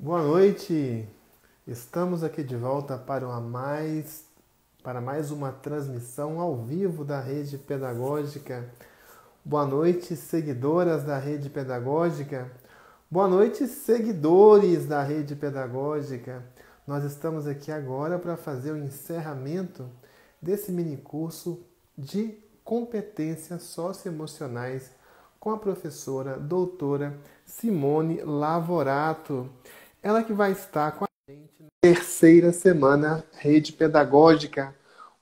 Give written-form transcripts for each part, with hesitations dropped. Boa noite! Estamos aqui de volta para mais uma transmissão ao vivo da Rede Pedagógica. Boa noite, seguidoras da Rede Pedagógica. Boa noite, seguidores da Rede Pedagógica. Nós estamos aqui agora para fazer o encerramento desse minicurso de competências socioemocionais com a professora doutora Simone Lavorato. Ela que vai estar com a gente na terceira semana Rede Pedagógica,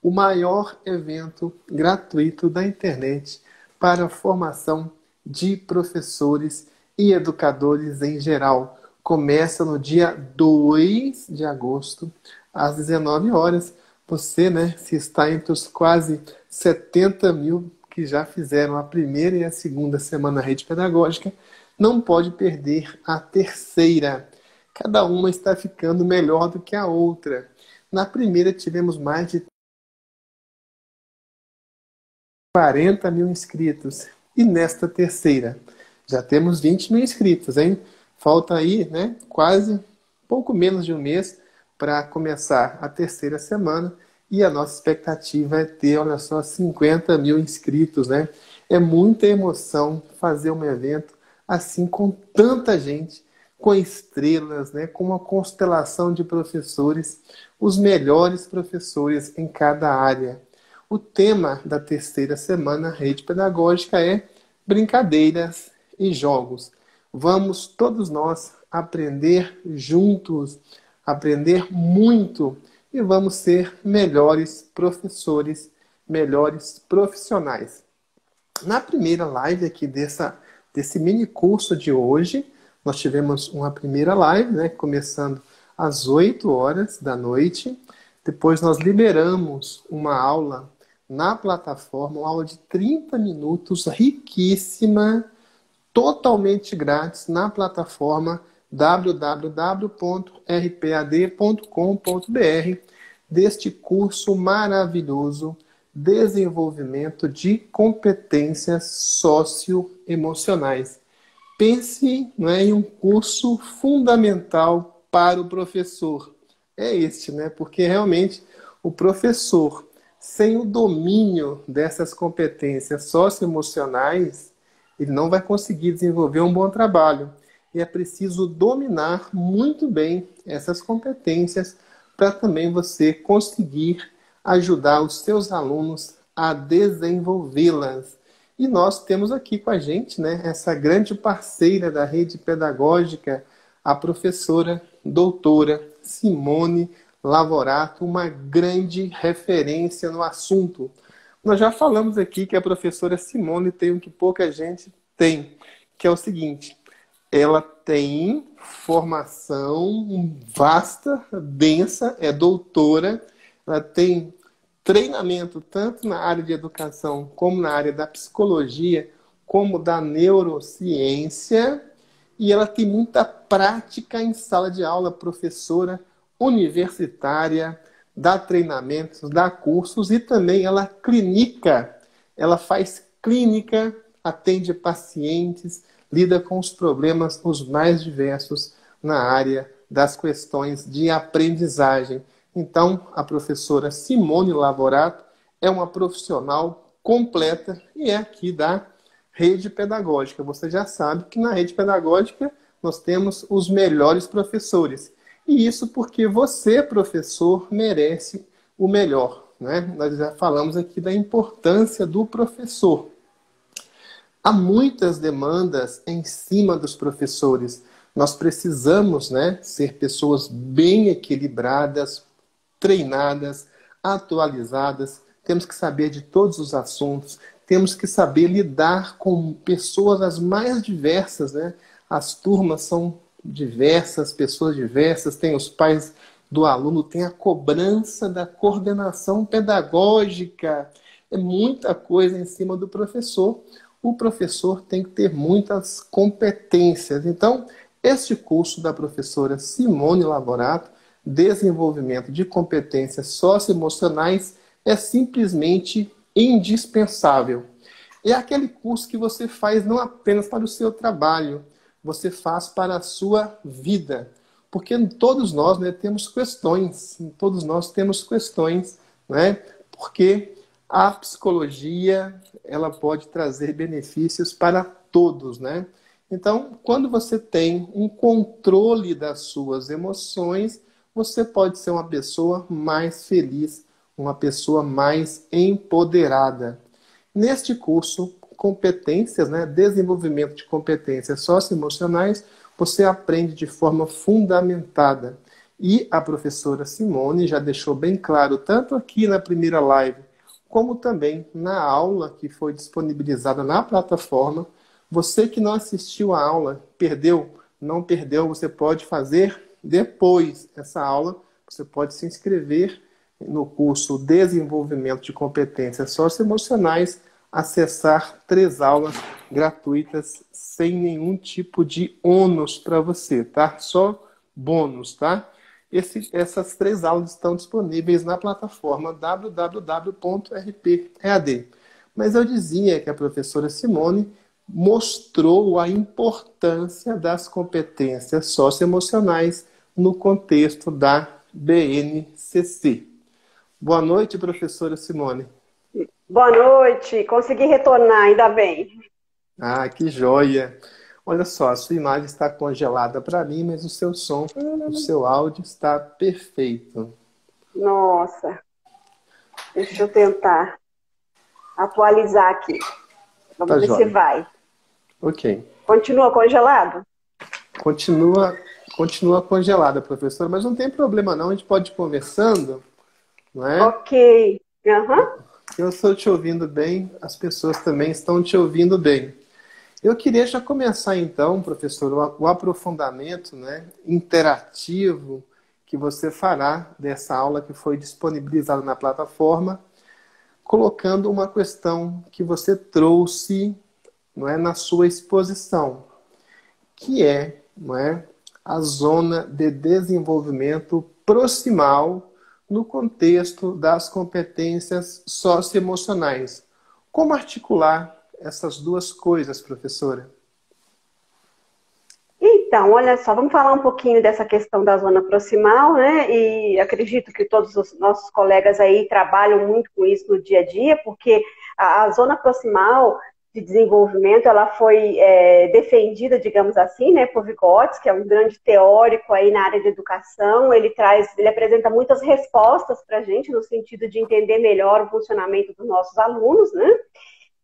o maior evento gratuito da internet para a formação de professores e educadores em geral. Começa no dia 2 de agosto, às 19 horas. Você, se está entre os quase 70 mil que já fizeram a primeira e a segunda semana Rede Pedagógica, não pode perder a terceira. Cada uma está ficando melhor do que a outra. Na primeira tivemos mais de 40 mil inscritos. E nesta terceira já temos 20 mil inscritos, hein? Falta aí, quase pouco menos de um mês para começar a terceira semana. E a nossa expectativa é ter, olha só, 50 mil inscritos, É muita emoção fazer um evento assim com tanta gente, com estrelas, com uma constelação de professores, os melhores professores em cada área. O tema da terceira semana Rede Pedagógica é brincadeiras e jogos. Vamos todos nós aprender juntos, aprender muito e vamos ser melhores professores, melhores profissionais. Na primeira live aqui desse mini curso de hoje, nós tivemos uma primeira live, começando às 8 horas da noite. Depois nós liberamos uma aula na plataforma, uma aula de 30 minutos, riquíssima, totalmente grátis, na plataforma www.rpead.com.br, deste curso maravilhoso, Desenvolvimento de Competências Socioemocionais. Pense em um curso fundamental para o professor. É este, porque realmente o professor, sem o domínio dessas competências socioemocionais, ele não vai conseguir desenvolver um bom trabalho. E é preciso dominar muito bem essas competências para também você conseguir ajudar os seus alunos a desenvolvê-las. E nós temos aqui com a gente, essa grande parceira da Rede Pedagógica, a professora doutora Simone Lavorato, uma grande referência no assunto. Nós já falamos aqui que a professora Simone tem o que pouca gente tem, que é o seguinte: ela tem formação vasta, densa, é doutora, ela tem treinamento tanto na área de educação, como na área da psicologia, como da neurociência. E ela tem muita prática em sala de aula, professora universitária, dá treinamentos, dá cursos e também ela clinica. Ela faz clínica, atende pacientes, lida com os problemas os mais diversos na área das questões de aprendizagem. Então, a professora Simone Lavorato é uma profissional completa e é aqui da Rede Pedagógica. Você já sabe que na Rede Pedagógica nós temos os melhores professores. E isso porque você, professor, merece o melhor, Nós já falamos aqui da importância do professor. Há muitas demandas em cima dos professores. Nós precisamos, ser pessoas bem equilibradas, treinadas, atualizadas, temos que saber de todos os assuntos, temos que saber lidar com pessoas as mais diversas, As turmas são diversas, pessoas diversas, tem os pais do aluno, tem a cobrança da coordenação pedagógica, é muita coisa em cima do professor. O professor tem que ter muitas competências. Então, este curso da professora Simone Lavorato, Desenvolvimento de Competências Socioemocionais, é simplesmente indispensável. É aquele curso que você faz não apenas para o seu trabalho, você faz para a sua vida. Porque todos nós, né, temos questões, todos nós temos questões, né? Porque a psicologia, ela pode trazer benefícios para todos, né? Então, quando você tem um controle das suas emoções, você pode ser uma pessoa mais feliz, uma pessoa mais empoderada. Neste curso, competências, né, desenvolvimento de competências socioemocionais, você aprende de forma fundamentada. E a professora Simone já deixou bem claro, tanto aqui na primeira live, como também na aula que foi disponibilizada na plataforma. Você que não assistiu a aula, perdeu, não perdeu, você pode fazer depois essa aula. Você pode se inscrever no curso Desenvolvimento de Competências Socioemocionais, acessar 3 aulas gratuitas sem nenhum tipo de ônus para você, tá? Só bônus, tá? Essas 3 aulas estão disponíveis na plataforma www.rpead. Mas eu dizia que a professora Simone mostrou a importância das competências socioemocionais no contexto da BNCC. Boa noite, professora Simone. Boa noite, consegui retornar, ainda bem. Ah, que joia. Olha só, a sua imagem está congelada para mim, mas o seu som, o seu áudio está perfeito. Nossa, deixa eu tentar atualizar aqui. Vamos ver se vai. Ok. Continua congelado? Continua congelada, professora, mas não tem problema não, a gente pode ir conversando, não é? Ok. Uhum. Eu estou te ouvindo bem, as pessoas também estão te ouvindo bem. Eu queria já começar então, professor, o aprofundamento, né, interativo que você fará dessa aula que foi disponibilizada na plataforma, colocando uma questão que você trouxe, não é, na sua exposição, que é, não é, a zona de desenvolvimento proximal no contexto das competências socioemocionais. Como articular essas duas coisas, professora? Então, olha só, vamos falar um pouquinho dessa questão da zona proximal, né? E acredito que todos os nossos colegas aí trabalham muito com isso no dia a dia, porque a zona proximal de desenvolvimento, ela foi defendida, digamos assim, né, por Vygotsky, que é um grande teórico aí na área de educação. Ele apresenta muitas respostas para a gente no sentido de entender melhor o funcionamento dos nossos alunos, né?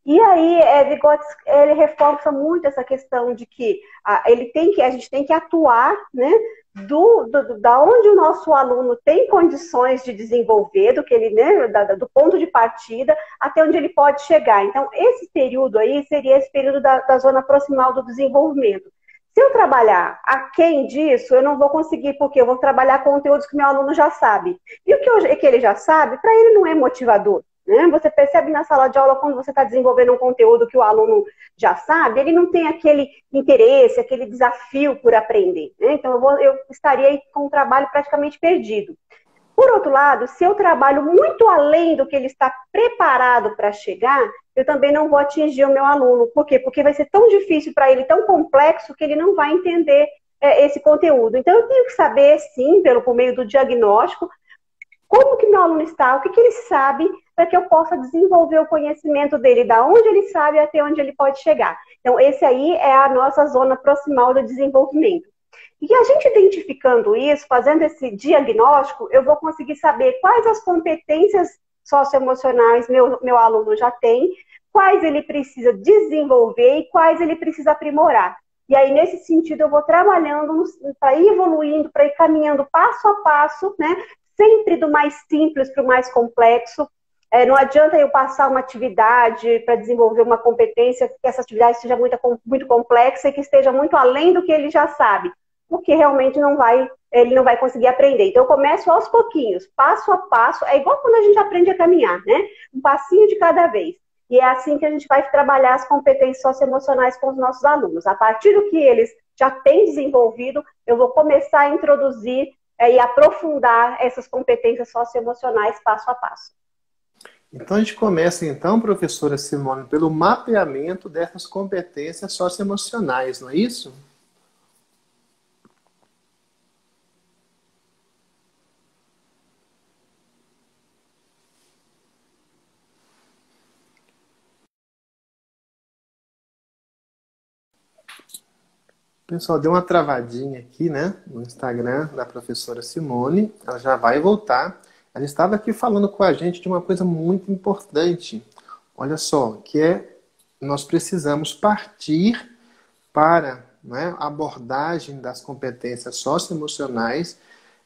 E aí, Vygotsky, ele reforça muito essa questão de que a gente tem que atuar, né, da onde o nosso aluno tem condições de desenvolver, do que ele, né, do ponto de partida até onde ele pode chegar. Então, esse período aí seria esse período da zona proximal do desenvolvimento. Se eu trabalhar aquém disso, eu não vou conseguir, porque eu vou trabalhar conteúdos que meu aluno já sabe. E o que ele já sabe, para ele não é motivador. Você percebe na sala de aula, quando você está desenvolvendo um conteúdo que o aluno já sabe, ele não tem aquele interesse, aquele desafio por aprender, né? Então eu estaria com um trabalho praticamente perdido. Por outro lado, se eu trabalho muito além do que ele está preparado para chegar, eu também não vou atingir o meu aluno. Por quê? Porque vai ser tão difícil para ele, tão complexo, que ele não vai entender esse conteúdo. Então eu tenho que saber, sim, por meio do diagnóstico, como que meu aluno está, o que ele sabe, para que eu possa desenvolver o conhecimento dele, da onde ele sabe até onde ele pode chegar. Então, esse aí é a nossa zona proximal do desenvolvimento. E a gente identificando isso, fazendo esse diagnóstico, eu vou conseguir saber quais as competências socioemocionais meu aluno já tem, quais ele precisa desenvolver e quais ele precisa aprimorar. E aí, nesse sentido, eu vou trabalhando para ir evoluindo, para ir caminhando passo a passo, né? Sempre do mais simples para o mais complexo. Não adianta eu passar uma atividade para desenvolver uma competência, que essa atividade seja muito complexa e que esteja muito além do que ele já sabe, porque realmente ele não vai conseguir aprender. Então eu começo aos pouquinhos, passo a passo, é igual quando a gente aprende a caminhar, né? Um passinho de cada vez. E é assim que a gente vai trabalhar as competências socioemocionais com os nossos alunos. A partir do que eles já têm desenvolvido, eu vou começar a introduzir e aprofundar essas competências socioemocionais passo a passo. Então a gente começa então, professora Simone, pelo mapeamento dessas competências socioemocionais, não é isso? Pessoal, deu uma travadinha aqui, né? No Instagram da professora Simone. Ela já vai voltar. Ela estava aqui falando com a gente de uma coisa muito importante. Olha só, que é nós precisamos partir para, né, a abordagem das competências socioemocionais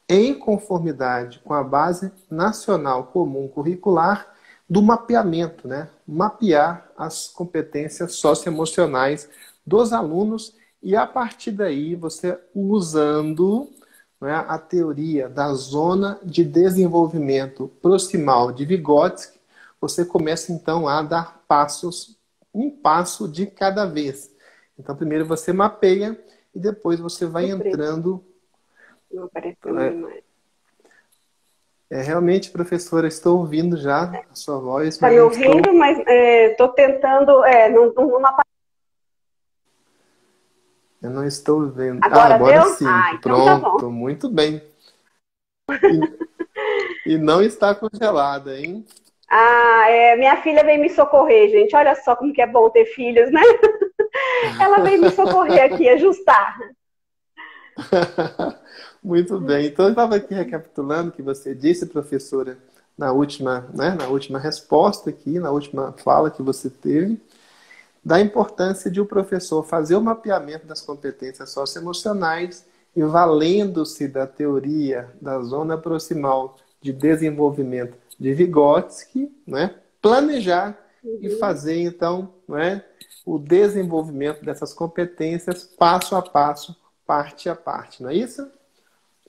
em conformidade com a base nacional comum curricular do mapeamento, né? Mapear as competências socioemocionais dos alunos e, a partir daí, você usando, né, a teoria da zona de desenvolvimento proximal de Vygotsky, você começa, então, a dar passos, um passo de cada vez. Então, primeiro você mapeia e depois você vai entrando... Não apareceu mais. É, realmente, professora, estou ouvindo já a sua voz. Está me ouvindo, estou... mas estou tentando... não aparece. Eu não estou vendo. Agora, agora sim. Ah, então pronto, tá muito bem. E não está congelada, hein? Ah, minha filha veio me socorrer, gente. Olha só como que é bom ter filhos, né? Ela veio me socorrer aqui, ajustar. Muito bem. Então, eu estava aqui recapitulando o que você disse, professora, na última, né, na última resposta aqui, na última fala que você teve, da importância de o professor fazer o mapeamento das competências socioemocionais e, valendo-se da teoria da zona proximal de desenvolvimento de Vygotsky, né, planejar e fazer, então, né, o desenvolvimento dessas competências passo a passo, parte a parte, não é isso?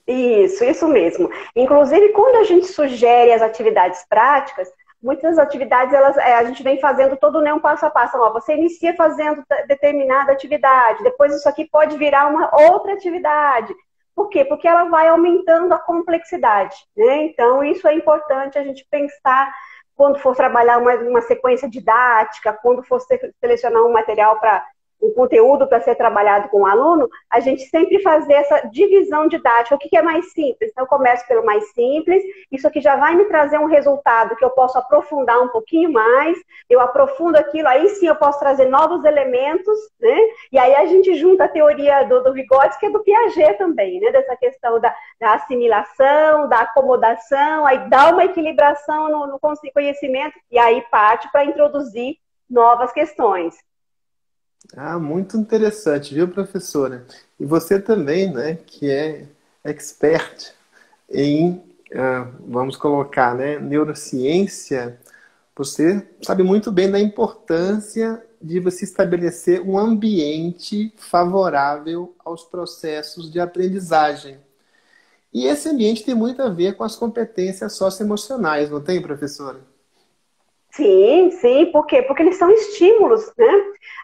Isso, isso mesmo. Inclusive, quando a gente sugere as atividades práticas, muitas atividades, a gente vem fazendo todo, né, um passo a passo. Ó, você inicia fazendo determinada atividade, depois isso aqui pode virar uma outra atividade. Por quê? Porque ela vai aumentando a complexidade, né? Então, isso é importante a gente pensar quando for trabalhar uma sequência didática, quando for selecionar um material para um conteúdo para ser trabalhado com o aluno, a gente sempre fazer essa divisão didática. O que é mais simples? Então, eu começo pelo mais simples, isso aqui já vai me trazer um resultado que eu posso aprofundar um pouquinho mais, eu aprofundo aquilo, aí sim eu posso trazer novos elementos, né? E aí a gente junta a teoria do Vygotsky, que é do Piaget também, né? Dessa questão da assimilação, da acomodação, aí dá uma equilibração no conhecimento, e aí parte para introduzir novas questões. Ah, muito interessante, viu, professora? E você também, né, que é expert em, vamos colocar, né, neurociência, você sabe muito bem da importância de você estabelecer um ambiente favorável aos processos de aprendizagem. E esse ambiente tem muito a ver com as competências socioemocionais, não tem, professora? Sim, por quê? Porque eles são estímulos, né?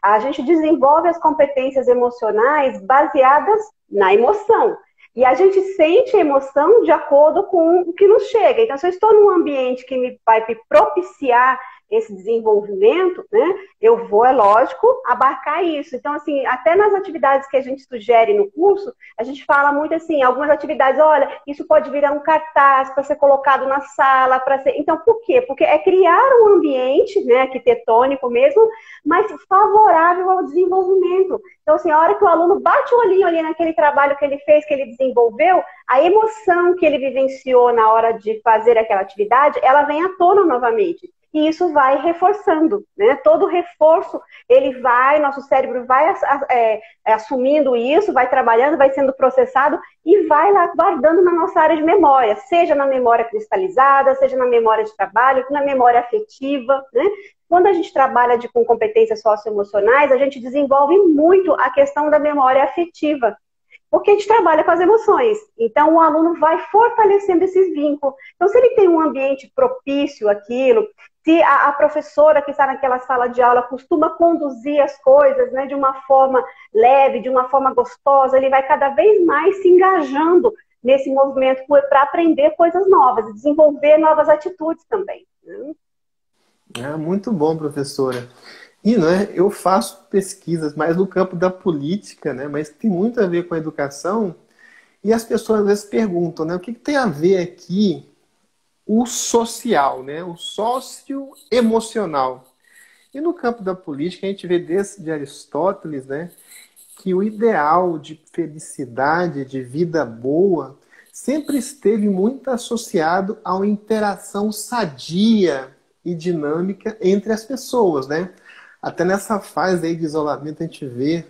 A gente desenvolve as competências emocionais baseadas na emoção. E a gente sente a emoção de acordo com o que nos chega. Então, se eu estou num ambiente que me vai propiciar esse desenvolvimento, né, eu vou, é lógico, abarcar isso. Então, assim, até nas atividades que a gente sugere no curso, a gente fala muito assim, algumas atividades, olha, isso pode virar um cartaz para ser colocado na sala, para ser... Então, por quê? Porque é criar um ambiente, né, arquitetônico mesmo, mas favorável ao desenvolvimento. Então, assim, a hora que o aluno bate o olhinho ali naquele trabalho que ele fez, que ele desenvolveu, a emoção que ele vivenciou na hora de fazer aquela atividade, ela vem à tona novamente. E isso vai reforçando, né? Todo reforço, ele vai, nosso cérebro vai assumindo isso, vai trabalhando, vai sendo processado e vai lá guardando na nossa área de memória, seja na memória cristalizada, seja na memória de trabalho, na memória afetiva, né? Quando a gente trabalha com competências socioemocionais, a gente desenvolve muito a questão da memória afetiva. Porque a gente trabalha com as emoções. Então, o aluno vai fortalecendo esses vínculos. Então, se ele tem um ambiente propício àquilo, se a professora que está naquela sala de aula costuma conduzir as coisas, né, de uma forma leve, de uma forma gostosa, ele vai cada vez mais se engajando nesse movimento para aprender coisas novas, desenvolver novas atitudes também. É, muito bom, professora. E, né, eu faço pesquisas mais no campo da política, né, mas tem muito a ver com a educação. E as pessoas às vezes perguntam, né, o que tem a ver aqui o social, né, o socioemocional. E no campo da política a gente vê desde Aristóteles, né, que o ideal de felicidade, de vida boa, sempre esteve muito associado a uma interação sadia e dinâmica entre as pessoas, né? Até nessa fase aí de isolamento a gente vê,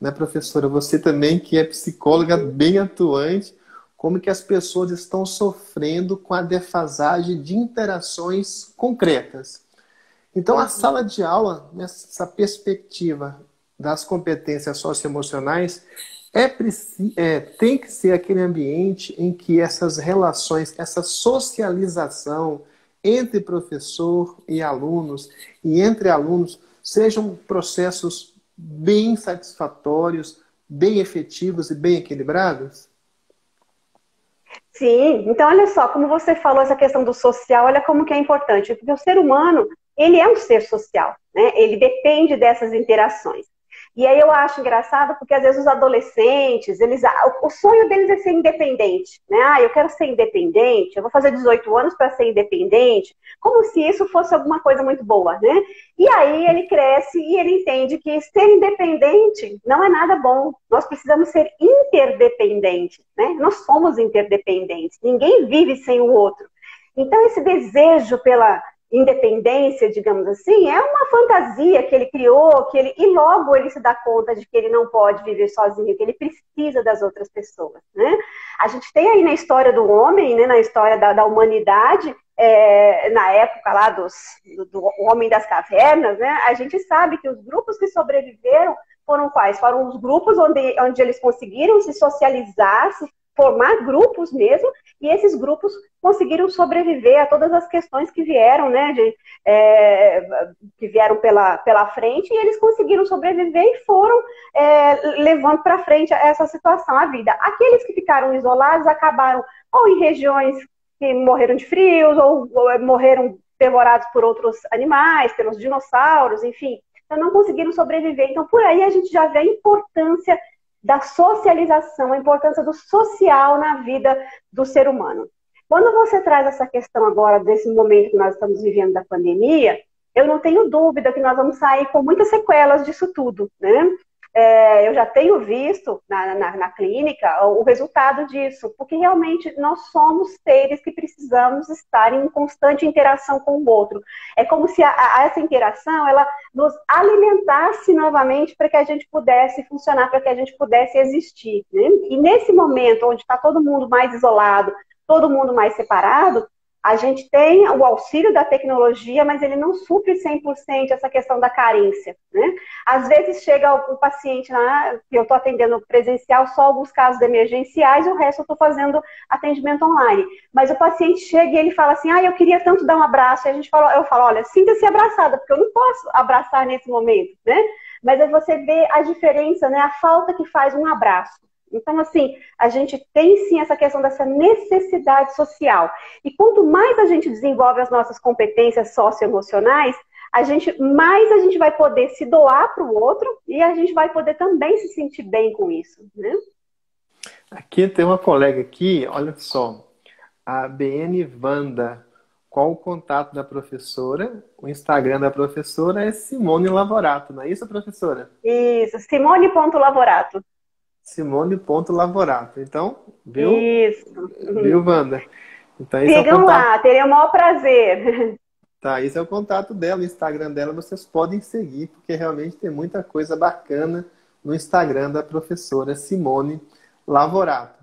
né, professora, você também que é psicóloga bem atuante, como que as pessoas estão sofrendo com a defasagem de interações concretas. Então, a sala de aula, nessa perspectiva das competências socioemocionais, tem que ser aquele ambiente em que essas relações, essa socialização entre professor e alunos, e entre alunos, sejam processos bem satisfatórios, bem efetivos e bem equilibrados? Sim, então olha só, como você falou essa questão do social, olha como que é importante, porque o ser humano, ele é um ser social, né? Ele depende dessas interações. E aí eu acho engraçado porque às vezes os adolescentes, o sonho deles é ser independente, né? Ah, eu quero ser independente, eu vou fazer 18 anos para ser independente, como se isso fosse alguma coisa muito boa, né? E aí ele cresce e ele entende que ser independente não é nada bom. Nós precisamos ser interdependentes, né? Nós somos interdependentes, ninguém vive sem o outro. Então esse desejo pela independência, digamos assim, é uma fantasia que ele criou, e logo ele se dá conta de que ele não pode viver sozinho, que ele precisa das outras pessoas, né? A gente tem aí na história do homem, né, na história da humanidade, na época lá do homem das cavernas, né, a gente sabe que os grupos que sobreviveram foram quais? Foram os grupos onde eles conseguiram se socializar, se formar grupos mesmo, e esses grupos conseguiram sobreviver a todas as questões que vieram, né, que vieram pela frente, e eles conseguiram sobreviver e foram levando para frente essa situação, a vida. Aqueles que ficaram isolados acabaram ou em regiões que morreram de frios, ou morreram devorados por outros animais, pelos dinossauros, enfim, então não conseguiram sobreviver. Então por aí a gente já vê a importância da socialização, a importância do social na vida do ser humano. Quando você traz essa questão agora, desse momento que nós estamos vivendo da pandemia, eu não tenho dúvida que nós vamos sair com muitas sequelas disso tudo, né? Eu já tenho visto na clínica o resultado disso, porque realmente nós somos seres que precisamos estar em constante interação com o outro. É como se essa interação, ela nos alimentasse novamente para que a gente pudesse funcionar, para que a gente pudesse existir, né? E nesse momento onde está todo mundo mais isolado, todo mundo mais separado, a gente tem o auxílio da tecnologia, mas ele não supre 100% essa questão da carência, né? Às vezes chega um paciente lá, que eu estou atendendo presencial, só alguns casos emergenciais, e o resto eu estou fazendo atendimento online. Mas o paciente chega e ele fala assim, ah, eu queria tanto dar um abraço. E a gente fala, eu falo, olha, sinta-se abraçada, porque eu não posso abraçar nesse momento, né? Mas aí você vê a diferença, né? A falta que faz um abraço. Então, assim, a gente tem sim essa questão dessa necessidade social. E quanto mais a gente desenvolve as nossas competências socioemocionais, mais a gente vai poder se doar para o outro e a gente vai poder também se sentir bem com isso, né? Aqui tem uma colega aqui, olha só, a BN Wanda. Qual o contato da professora? O Instagram da professora é Simone Lavorato, não é isso, professora? Isso, simone.lavorato. Simone.lavorato. Então, viu? Isso. Viu, Wanda? Então, sigam lá, teria o maior prazer. Tá, esse é o contato dela, o Instagram dela, vocês podem seguir, porque realmente tem muita coisa bacana no Instagram da professora Simone Lavorato.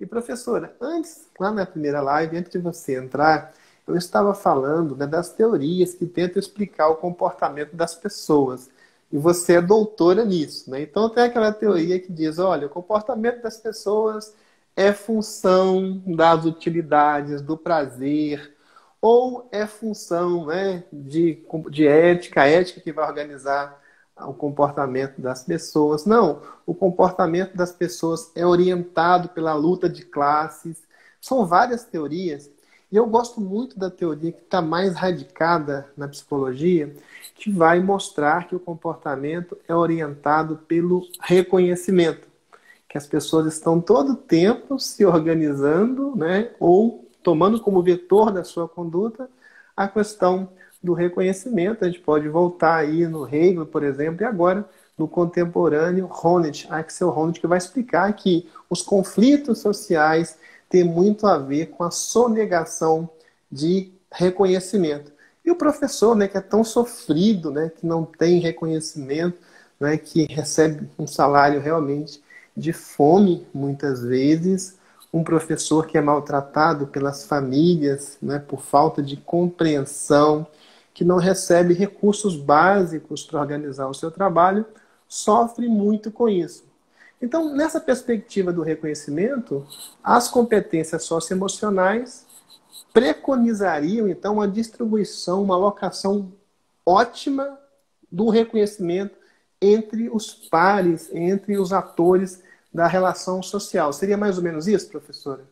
E, professora, antes, lá na primeira live, antes de você entrar, eu estava falando, né, das teorias que tentam explicar o comportamento das pessoas. E você é doutora nisso, né? Então tem aquela teoria que diz, olha, o comportamento das pessoas é função das utilidades, do prazer, ou é função, né, de ética, a ética que vai organizar o comportamento das pessoas. Não, o comportamento das pessoas é orientado pela luta de classes. São várias teorias. E eu gosto muito da teoria que está mais radicada na psicologia, que vai mostrar que o comportamento é orientado pelo reconhecimento. Que as pessoas estão todo o tempo se organizando, né, ou tomando como vetor da sua conduta a questão do reconhecimento. A gente pode voltar aí no Hegel, por exemplo, e agora do contemporâneo Honneth, Axel Honneth, que vai explicar que os conflitos sociais têm muito a ver com a sonegação de reconhecimento. E o professor, né, que é tão sofrido, né, que não tem reconhecimento, né, que recebe um salário realmente de fome, muitas vezes, um professor que é maltratado pelas famílias, né, por falta de compreensão, que não recebe recursos básicos para organizar o seu trabalho, sofre muito com isso. Então, nessa perspectiva do reconhecimento, as competências socioemocionais preconizariam, então, uma distribuição, uma alocação ótima do reconhecimento entre os pares, entre os atores da relação social. Seria mais ou menos isso, professora?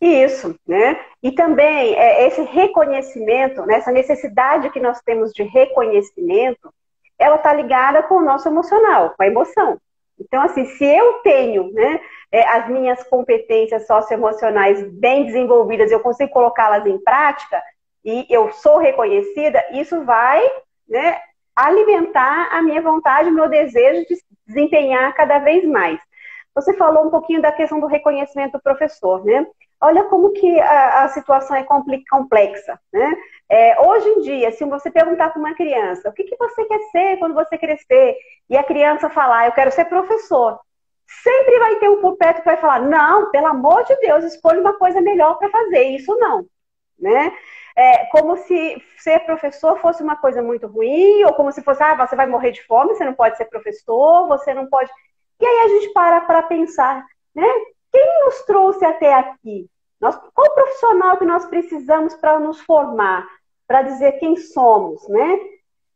Isso, né? E também esse reconhecimento, né, essa necessidade que nós temos de reconhecimento, ela está ligada com o nosso emocional, com a emoção. Então, assim, se eu tenho, né, as minhas competências socioemocionais bem desenvolvidas, eu consigo colocá-las em prática e eu sou reconhecida, isso vai, né, alimentar a minha vontade, o meu desejo de desempenhar cada vez mais. Você falou um pouquinho da questão do reconhecimento do professor, né? Olha como que a situação é complexa, né? Hoje em dia, se você perguntar para uma criança o que, que você quer ser quando você crescer, e a criança falar, eu quero ser professor, sempre vai ter um por perto que vai falar, não, pelo amor de Deus, escolha uma coisa melhor para fazer, isso não, né? Como se ser professor fosse uma coisa muito ruim, ou como se fosse, ah, você vai morrer de fome, você não pode ser professor, você não pode... E aí a gente para pensar, né? Quem nos trouxe até aqui? Qual profissional que nós precisamos para nos formar? Para dizer quem somos, né?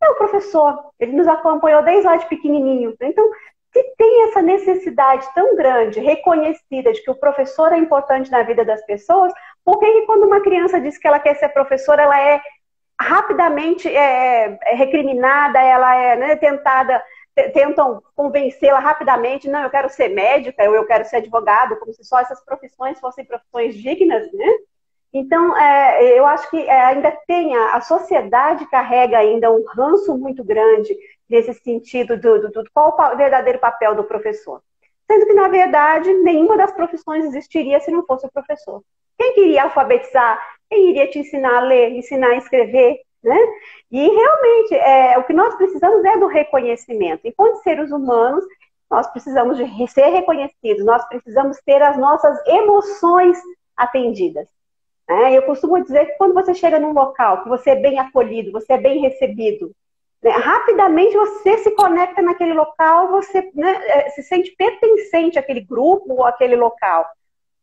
É o professor. Ele nos acompanhou desde lá de pequenininho. Então, se tem essa necessidade tão grande, reconhecida, de que o professor é importante na vida das pessoas, por que quando uma criança diz que ela quer ser professora, ela é rapidamente recriminada, ela é, né, tentada... Tentam convencê-la rapidamente, não, eu quero ser médica, eu quero ser advogado, como se só essas profissões fossem profissões dignas, né? Então, eu acho que ainda tem, a sociedade carrega ainda um ranço muito grande nesse sentido do qual o verdadeiro papel do professor. Sendo que, na verdade, nenhuma das profissões existiria se não fosse o professor. Quem queria alfabetizar? Quem iria te ensinar a ler, ensinar a escrever? Né? E realmente, o que nós precisamos é do reconhecimento. Enquanto seres humanos, nós precisamos de ser reconhecidos, nós precisamos ter as nossas emoções atendidas, né? Eu costumo dizer que quando você chega num local, que você é bem acolhido, você é bem recebido, né, rapidamente você se conecta naquele local, você, né, se sente pertencente àquele grupo ou àquele local.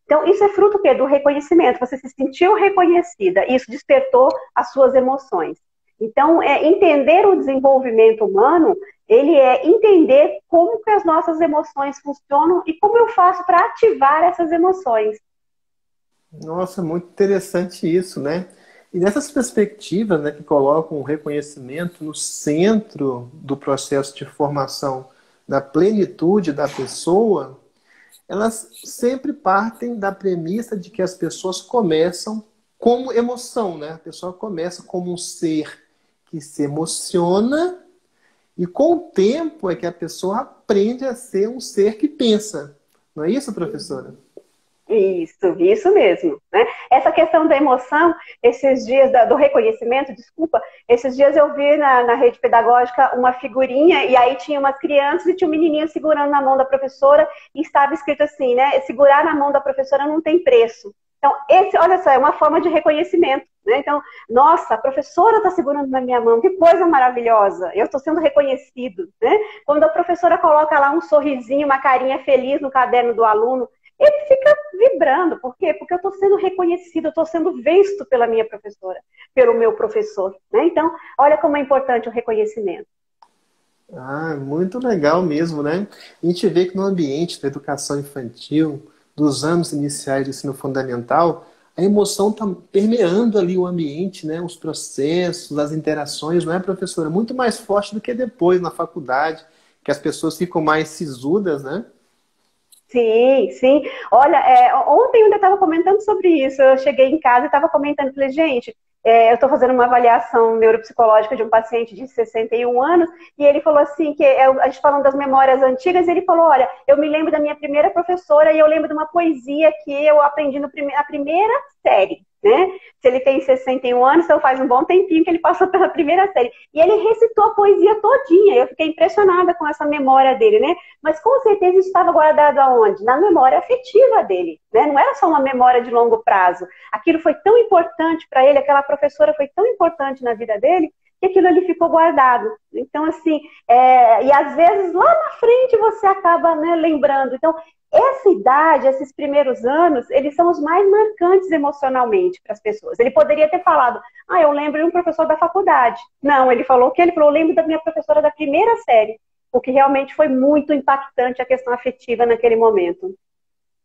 Então, isso é fruto do reconhecimento. Você se sentiu reconhecida. Isso despertou as suas emoções. Então, entender o desenvolvimento humano, ele é entender como que as nossas emoções funcionam e como eu faço para ativar essas emoções. Nossa, muito interessante isso, né? E nessas perspectivas, né, que colocam o reconhecimento no centro do processo de formação da plenitude da pessoa... elas sempre partem da premissa de que as pessoas começam como emoção, né? A pessoa começa como um ser que se emociona e com o tempo é que a pessoa aprende a ser um ser que pensa. Não é isso, professora? Isso mesmo, né? Essa questão da emoção, esses dias do reconhecimento, desculpa, esses dias eu vi na Rede Pedagógica uma figurinha e aí tinha umas crianças e tinha um menininho segurando na mão da professora e estava escrito assim, né? Segurar na mão da professora não tem preço. Então, olha só, é uma forma de reconhecimento, né? Então, nossa, a professora está segurando na minha mão, que coisa maravilhosa, eu estou sendo reconhecido, né? Quando a professora coloca lá um sorrisinho, uma carinha feliz no caderno do aluno, ele fica vibrando. Por quê? Porque eu estou sendo reconhecido, eu estou sendo visto pela minha professora, pelo meu professor, né? Então, olha como é importante o reconhecimento. Ah, muito legal mesmo, né? A gente vê que no ambiente da educação infantil, dos anos iniciais do ensino fundamental, a emoção está permeando ali o ambiente, né? Os processos, as interações, não é, professora? Muito mais forte do que depois, na faculdade, que as pessoas ficam mais sisudas, né? Sim. Olha, ontem eu ainda estava comentando sobre isso. Eu cheguei em casa e estava comentando, falei, gente, eu estou fazendo uma avaliação neuropsicológica de um paciente de 61 anos, e ele falou assim, que a gente falando das memórias antigas, ele falou, olha, eu me lembro da minha primeira professora e eu lembro de uma poesia que eu aprendi na primeira série, né? Se ele tem 61 anos, então faz um bom tempinho que ele passou pela primeira série. E ele recitou a poesia todinha, eu fiquei impressionada com essa memória dele, né? Mas com certeza estava guardado aonde? Na memória afetiva dele, né? Não era só uma memória de longo prazo. Aquilo foi tão importante para ele, aquela professora foi tão importante na vida dele, que aquilo ali ficou guardado. Então, assim, e às vezes lá na frente você acaba, né, lembrando. Então, essa idade, esses primeiros anos, eles são os mais marcantes emocionalmente para as pessoas. Ele poderia ter falado, ah, eu lembro de um professor da faculdade. Não, ele falou o que? Ele falou, eu lembro da minha professora da primeira série. O que realmente foi muito impactante a questão afetiva naquele momento.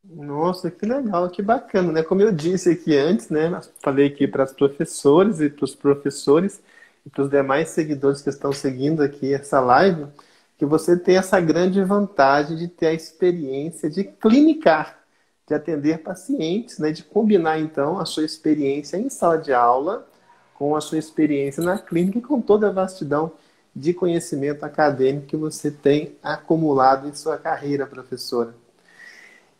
Nossa, que legal, que bacana, né? Como eu disse aqui antes, né? Falei aqui para as professoras e para os professores e para os demais seguidores que estão seguindo aqui essa live, que você tem essa grande vantagem de ter a experiência de clinicar, de atender pacientes, né? De combinar, então, a sua experiência em sala de aula com a sua experiência na clínica e com toda a vastidão de conhecimento acadêmico que você tem acumulado em sua carreira, professora.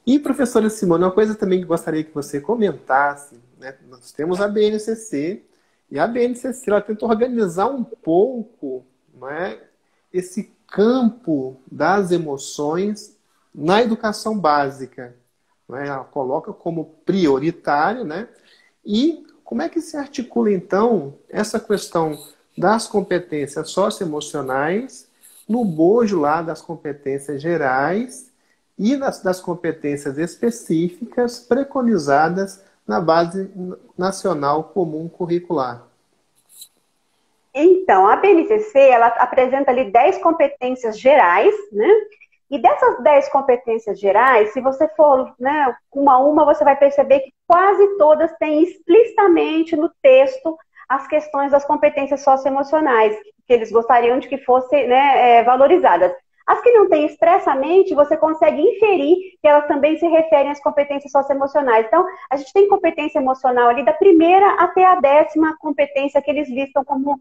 E, professora Simone, uma coisa também que gostaria que você comentasse, né? Nós temos a BNCC, e a BNCC ela tenta organizar um pouco, né, esse campo das emoções na educação básica, né? Ela coloca como prioritário, né? E como é que se articula então essa questão das competências socioemocionais no bojo lá das competências gerais e das competências específicas preconizadas na Base Nacional Comum Curricular? Então, a BNCC, ela apresenta ali 10 competências gerais, né? E dessas 10 competências gerais, se você for, né, uma a uma, você vai perceber que quase todas têm explicitamente no texto as questões das competências socioemocionais, que eles gostariam de que fossem, né, valorizadas. As que não tem expressamente, você consegue inferir que elas também se referem às competências socioemocionais. Então, a gente tem competência emocional ali da primeira até a 10ª competência que eles listam como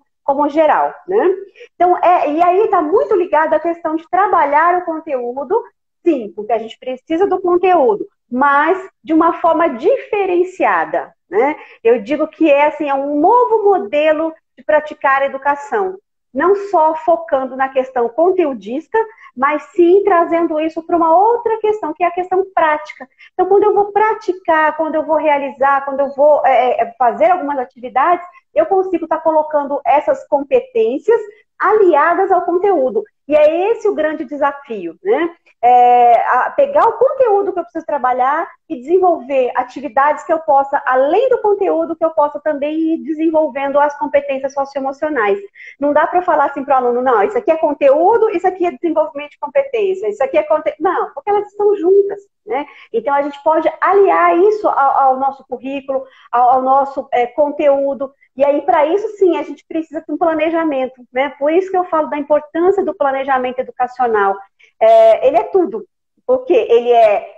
geral, né? Então, e aí está muito ligado à questão de trabalhar o conteúdo, sim, porque a gente precisa do conteúdo, mas de uma forma diferenciada, né? Eu digo que assim, é um novo modelo de praticar a educação. Não só focando na questão conteudista, mas sim trazendo isso para uma outra questão, que é a questão prática. Então, quando eu vou praticar, quando eu vou realizar, quando eu vou fazer algumas atividades, eu consigo estar colocando essas competências aliadas ao conteúdo. E é esse o grande desafio, né? Pegar o conteúdo que eu preciso trabalhar e desenvolver atividades que eu possa, além do conteúdo, que eu possa também ir desenvolvendo as competências socioemocionais. Não dá para falar assim para o aluno, não, isso aqui é conteúdo, isso aqui é desenvolvimento de competência, isso aqui é conteúdo. Não, porque elas estão juntas, né? Então, a gente pode aliar isso ao nosso currículo, ao nosso conteúdo. E aí, para isso, sim, a gente precisa de um planejamento, né? Por isso que eu falo da importância do planejamento educacional. Ele é tudo, porque ele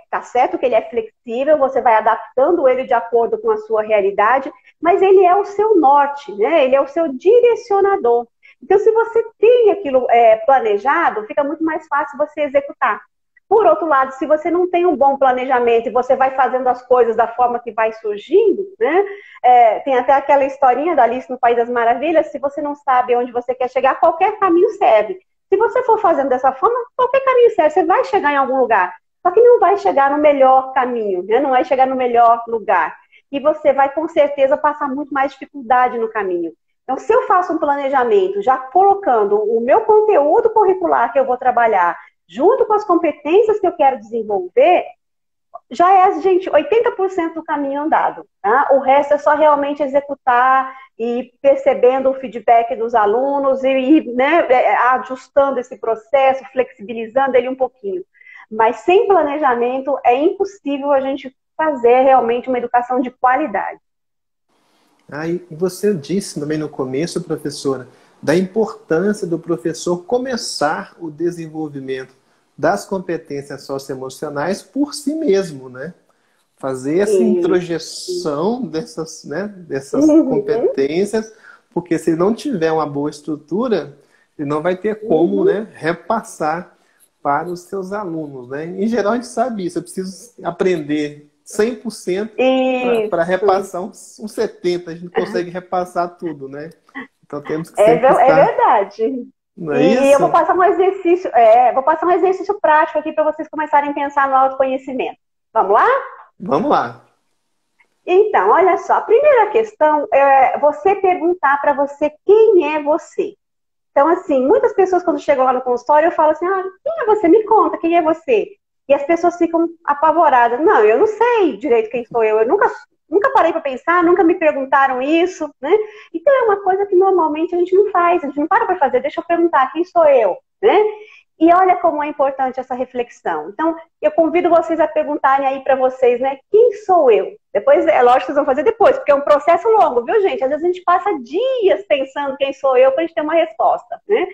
tá certo que ele é flexível, você vai adaptando ele de acordo com a sua realidade, mas ele é o seu norte, né? Ele é o seu direcionador. Então, se você tem aquilo planejado, fica muito mais fácil você executar. Por outro lado, se você não tem um bom planejamento e você vai fazendo as coisas da forma que vai surgindo, né? Tem até aquela historinha da Alice no País das Maravilhas, se você não sabe onde você quer chegar, qualquer caminho serve. Se você for fazendo dessa forma, qualquer caminho serve, você vai chegar em algum lugar. Só que não vai chegar no melhor caminho, né? Não vai chegar no melhor lugar. E você vai, com certeza, passar muito mais dificuldade no caminho. Então, se eu faço um planejamento, já colocando o meu conteúdo curricular que eu vou trabalhar, junto com as competências que eu quero desenvolver, já é, gente, 80% do caminho andado, tá? O resto é só realmente executar e percebendo o feedback dos alunos e né, ajustando esse processo, flexibilizando ele um pouquinho. Mas sem planejamento é impossível a gente fazer realmente uma educação de qualidade. Ah, e você disse também no começo, professora, da importância do professor começar o desenvolvimento das competências socioemocionais por si mesmo, né? fazer essa introjeção dessas, né, dessas competências, porque se não tiver uma boa estrutura, ele não vai ter como né, repassar para os seus alunos. Né? Em geral, a gente sabe isso. Eu preciso aprender 100% para repassar uns 70%. A gente não consegue repassar tudo, né? Então, temos que sempre estar... É verdade. Não é isso? Eu vou passar um exercício, prático aqui para vocês começarem a pensar no autoconhecimento. Vamos lá? Vamos lá. Então, olha só. A primeira questão é você perguntar para você quem é você. Então, assim, muitas pessoas quando chegam lá no consultório, eu falo assim, ah, quem é você? Me conta, quem é você? E as pessoas ficam apavoradas. Não, eu não sei direito quem sou eu. Eu nunca parei para pensar, nunca me perguntaram isso, né? Então, é uma coisa que normalmente a gente não faz, a gente não para para fazer. Deixa eu perguntar, quem sou eu? Né? E olha como é importante essa reflexão. Então, eu convido vocês a perguntarem aí para vocês, né? Quem sou eu? Depois, é lógico que vocês vão fazer depois, porque é um processo longo, viu, gente? Às vezes a gente passa dias pensando quem sou eu para a gente ter uma resposta, né?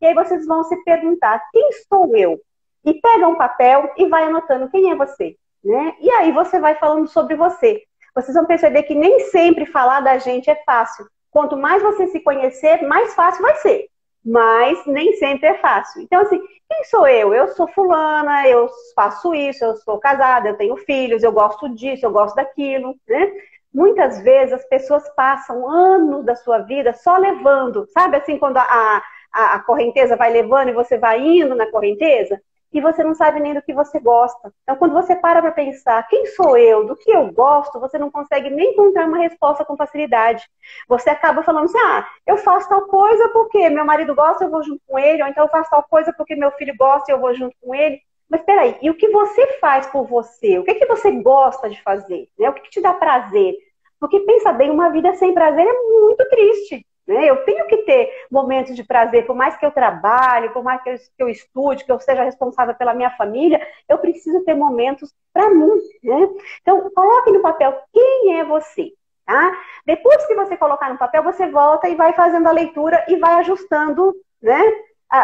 E aí vocês vão se perguntar, quem sou eu? E pega um papel e vai anotando quem é você, né? E aí você vai falando sobre você. Vocês vão perceber que nem sempre falar da gente é fácil. Quanto mais você se conhecer, mais fácil vai ser. Mas nem sempre é fácil. Então, assim, quem sou eu? Eu sou fulana, eu faço isso, eu sou casada, eu tenho filhos, eu gosto disso, eu gosto daquilo, né? Muitas vezes as pessoas passam anos da sua vida só levando, sabe? Assim, quando a correnteza vai levando e você vai indo na correnteza e você não sabe nem do que você gosta. Então, quando você para pra pensar, quem sou eu? Do que eu gosto? Você não consegue nem encontrar uma resposta com facilidade. Você acaba falando assim, ah, eu faço tal coisa porque meu marido gosta, eu vou junto com ele. Ou então eu faço tal coisa porque meu filho gosta, eu vou junto com ele. Mas peraí, e o que você faz por você? O que é que você gosta de fazer? O que te dá prazer? Porque, pensa bem, uma vida sem prazer é muito triste. Eu tenho que ter momentos de prazer, por mais que eu trabalhe, por mais que eu estude, que eu seja responsável pela minha família, eu preciso ter momentos para mim, né? Então, coloque no papel quem é você, tá? Depois que você colocar no papel, você volta e vai fazendo a leitura e vai ajustando, né?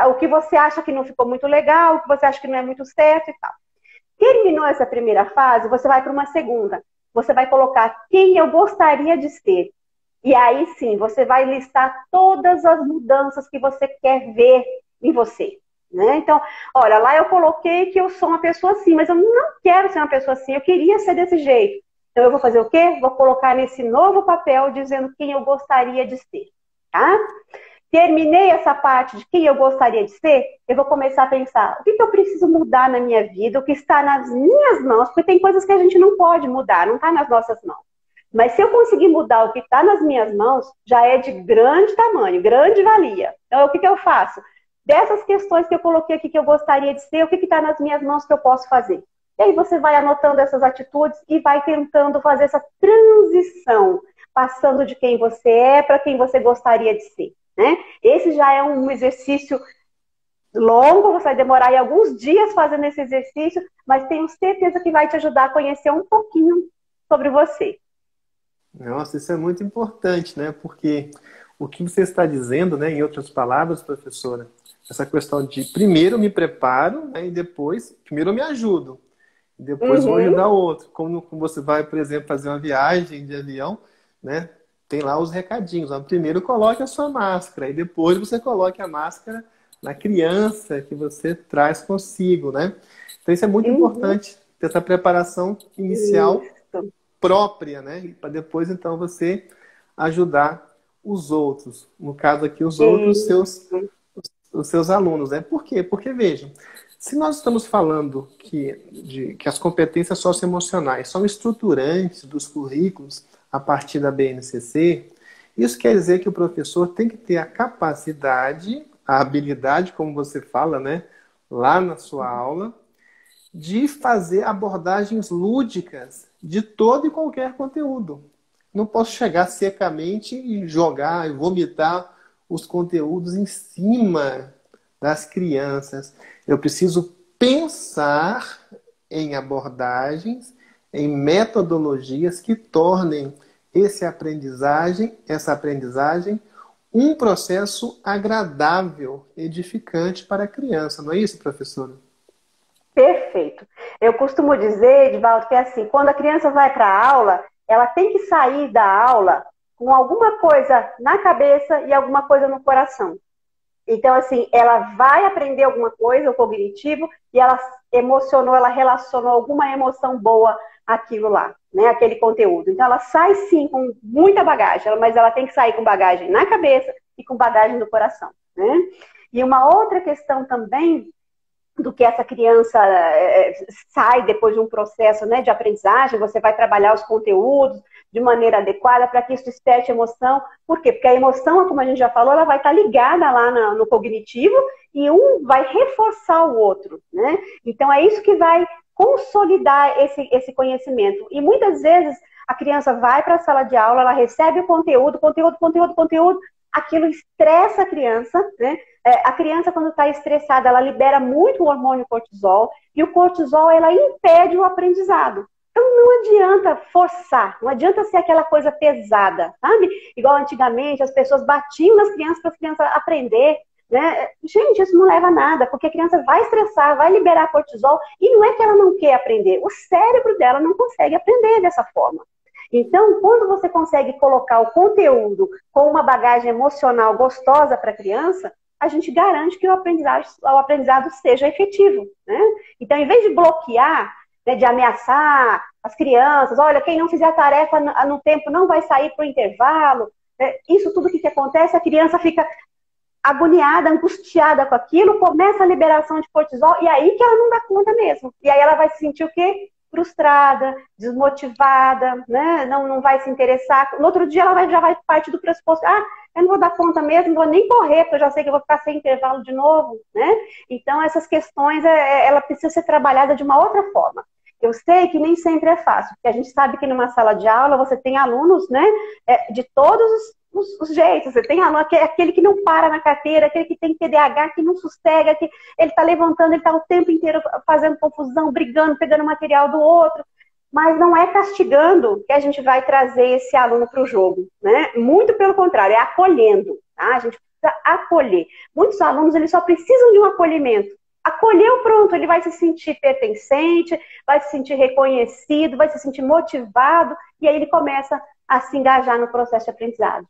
O que você acha que não ficou muito legal, o que você acha que não é muito certo e tal. Terminou essa primeira fase, você vai para uma segunda. Você vai colocar quem eu gostaria de ser. E aí sim, você vai listar todas as mudanças que você quer ver em você, né? Então, olha, lá eu coloquei que eu sou uma pessoa assim, mas eu não quero ser uma pessoa assim, eu queria ser desse jeito. Então eu vou fazer o quê? Vou colocar nesse novo papel dizendo quem eu gostaria de ser, tá? Terminei essa parte de quem eu gostaria de ser, eu vou começar a pensar o que eu preciso mudar na minha vida, o que está nas minhas mãos, porque tem coisas que a gente não pode mudar, não está nas nossas mãos. Mas se eu conseguir mudar o que está nas minhas mãos, já é de grande tamanho, grande valia. Então, o que eu faço? Dessas questões que eu coloquei aqui que eu gostaria de ser, o que está nas minhas mãos que eu posso fazer? E aí você vai anotando essas atitudes e vai tentando fazer essa transição, passando de quem você é para quem você gostaria de ser, né? Esse já é um exercício longo, você vai demorar aí alguns dias fazendo esse exercício, mas tenho certeza que vai te ajudar a conhecer um pouquinho sobre você. Nossa, isso é muito importante, né? Porque o que você está dizendo, né? Em outras palavras, professora, essa questão de primeiro eu me preparo, né? E depois, primeiro eu me ajudo, e depois vou ajudar o outro. Como você vai, por exemplo, fazer uma viagem de avião, né? Tem lá os recadinhos. Ó. Primeiro coloque a sua máscara e depois você coloque a máscara na criança que você traz consigo, né? Então isso é muito importante, ter essa preparação inicial própria, né? Para depois, então, você ajudar os outros. No caso aqui, os outros, os seus alunos, né? Por quê? Porque, vejam, se nós estamos falando que as competências socioemocionais são estruturantes dos currículos a partir da BNCC, isso quer dizer que o professor tem que ter a capacidade, a habilidade, como você fala, né? Lá na sua aula, de fazer abordagens lúdicas de todo e qualquer conteúdo. Não posso chegar secamente e jogar e vomitar os conteúdos em cima das crianças. Eu preciso pensar em abordagens, em metodologias que tornem essa aprendizagem um processo agradável, edificante para a criança. Não é isso, professora? Perfeito. Eu costumo dizer, Edivaldo, que é assim, quando a criança vai para a aula, ela tem que sair da aula com alguma coisa na cabeça e alguma coisa no coração. Então, assim, ela vai aprender alguma coisa, o cognitivo, e ela emocionou, ela relacionou alguma emoção boa àquilo lá, né? Aquele conteúdo. Então, ela sai, sim, com muita bagagem, mas ela tem que sair com bagagem na cabeça e com bagagem no coração, né? E uma outra questão também do que essa criança sai depois de um processo, né, de aprendizagem, você vai trabalhar os conteúdos de maneira adequada para que isso desperte emoção. Por quê? Porque a emoção, como a gente já falou, ela vai estar ligada lá no cognitivo e um vai reforçar o outro, né? Então é isso que vai consolidar esse conhecimento. E muitas vezes a criança vai para a sala de aula, ela recebe o conteúdo, aquilo estressa a criança, né? A criança, quando está estressada, ela libera muito o hormônio cortisol, e o cortisol, ela impede o aprendizado. Então, não adianta forçar, não adianta ser aquela coisa pesada, sabe? Igual antigamente, as pessoas batiam nas crianças para as crianças aprenderem, né? Gente, isso não leva a nada, porque a criança vai estressar, vai liberar cortisol, e não é que ela não quer aprender, o cérebro dela não consegue aprender dessa forma. Então, quando você consegue colocar o conteúdo com uma bagagem emocional gostosa para a criança, a gente garante que o aprendizado seja efetivo, né? Então, em vez de bloquear, né, de ameaçar as crianças, olha, quem não fizer a tarefa no tempo não vai sair para o intervalo, né? Isso tudo que acontece, a criança fica agoniada, angustiada com aquilo, começa a liberação de cortisol, e aí que ela não dá conta mesmo. E aí ela vai se sentir o quê? Frustrada, desmotivada, né? Não vai se interessar. No outro dia, ela já vai partir do pressuposto, eu não vou dar conta mesmo, não vou nem correr, porque eu já sei que eu vou ficar sem intervalo de novo, né? Então, essas questões, ela precisa ser trabalhada de uma outra forma. Eu sei que nem sempre é fácil, porque a gente sabe que numa sala de aula você tem alunos, né, de todos os jeitos. Você tem aluno, aquele que não para na carteira, aquele que tem TDAH, que não sossega, que ele tá levantando, ele tá o tempo inteiro fazendo confusão, brigando, pegando material do outro. Mas não é castigando que a gente vai trazer esse aluno para o jogo, né? Muito pelo contrário, é acolhendo, tá? A gente precisa acolher. Muitos alunos, eles só precisam de um acolhimento. Acolheu, pronto, ele vai se sentir pertencente, vai se sentir reconhecido, vai se sentir motivado, e aí ele começa a se engajar no processo de aprendizagem.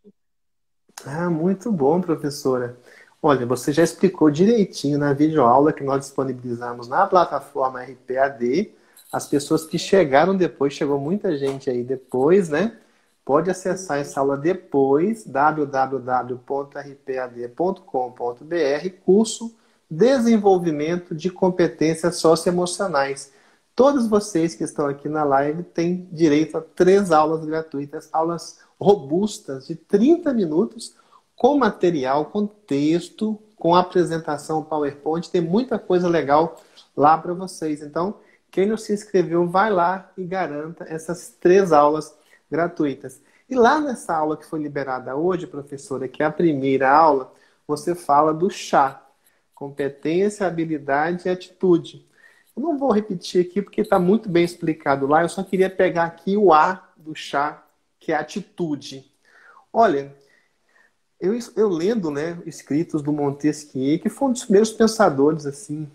Ah, muito bom, professora. Olha, você já explicou direitinho na videoaula que nós disponibilizamos na plataforma RPAD. As pessoas que chegaram depois, chegou muita gente aí depois, né? Pode acessar essa aula depois, www.rpead.com.br, curso Desenvolvimento de Competências Socioemocionais. Todos vocês que estão aqui na live têm direito a 3 aulas gratuitas, aulas robustas de 30 minutos, com material, com texto, com apresentação PowerPoint. Tem muita coisa legal lá para vocês, então... Quem não se inscreveu, vai lá e garanta essas 3 aulas gratuitas. E lá nessa aula que foi liberada hoje, professora, que é a primeira aula, você fala do CHA. Competência, habilidade e atitude. Eu não vou repetir aqui porque está muito bem explicado lá. Eu só queria pegar aqui o A do CHA, que é atitude. Olha, eu lendo, né, escritos do Montesquieu, que foi um dos primeiros pensadores, assim,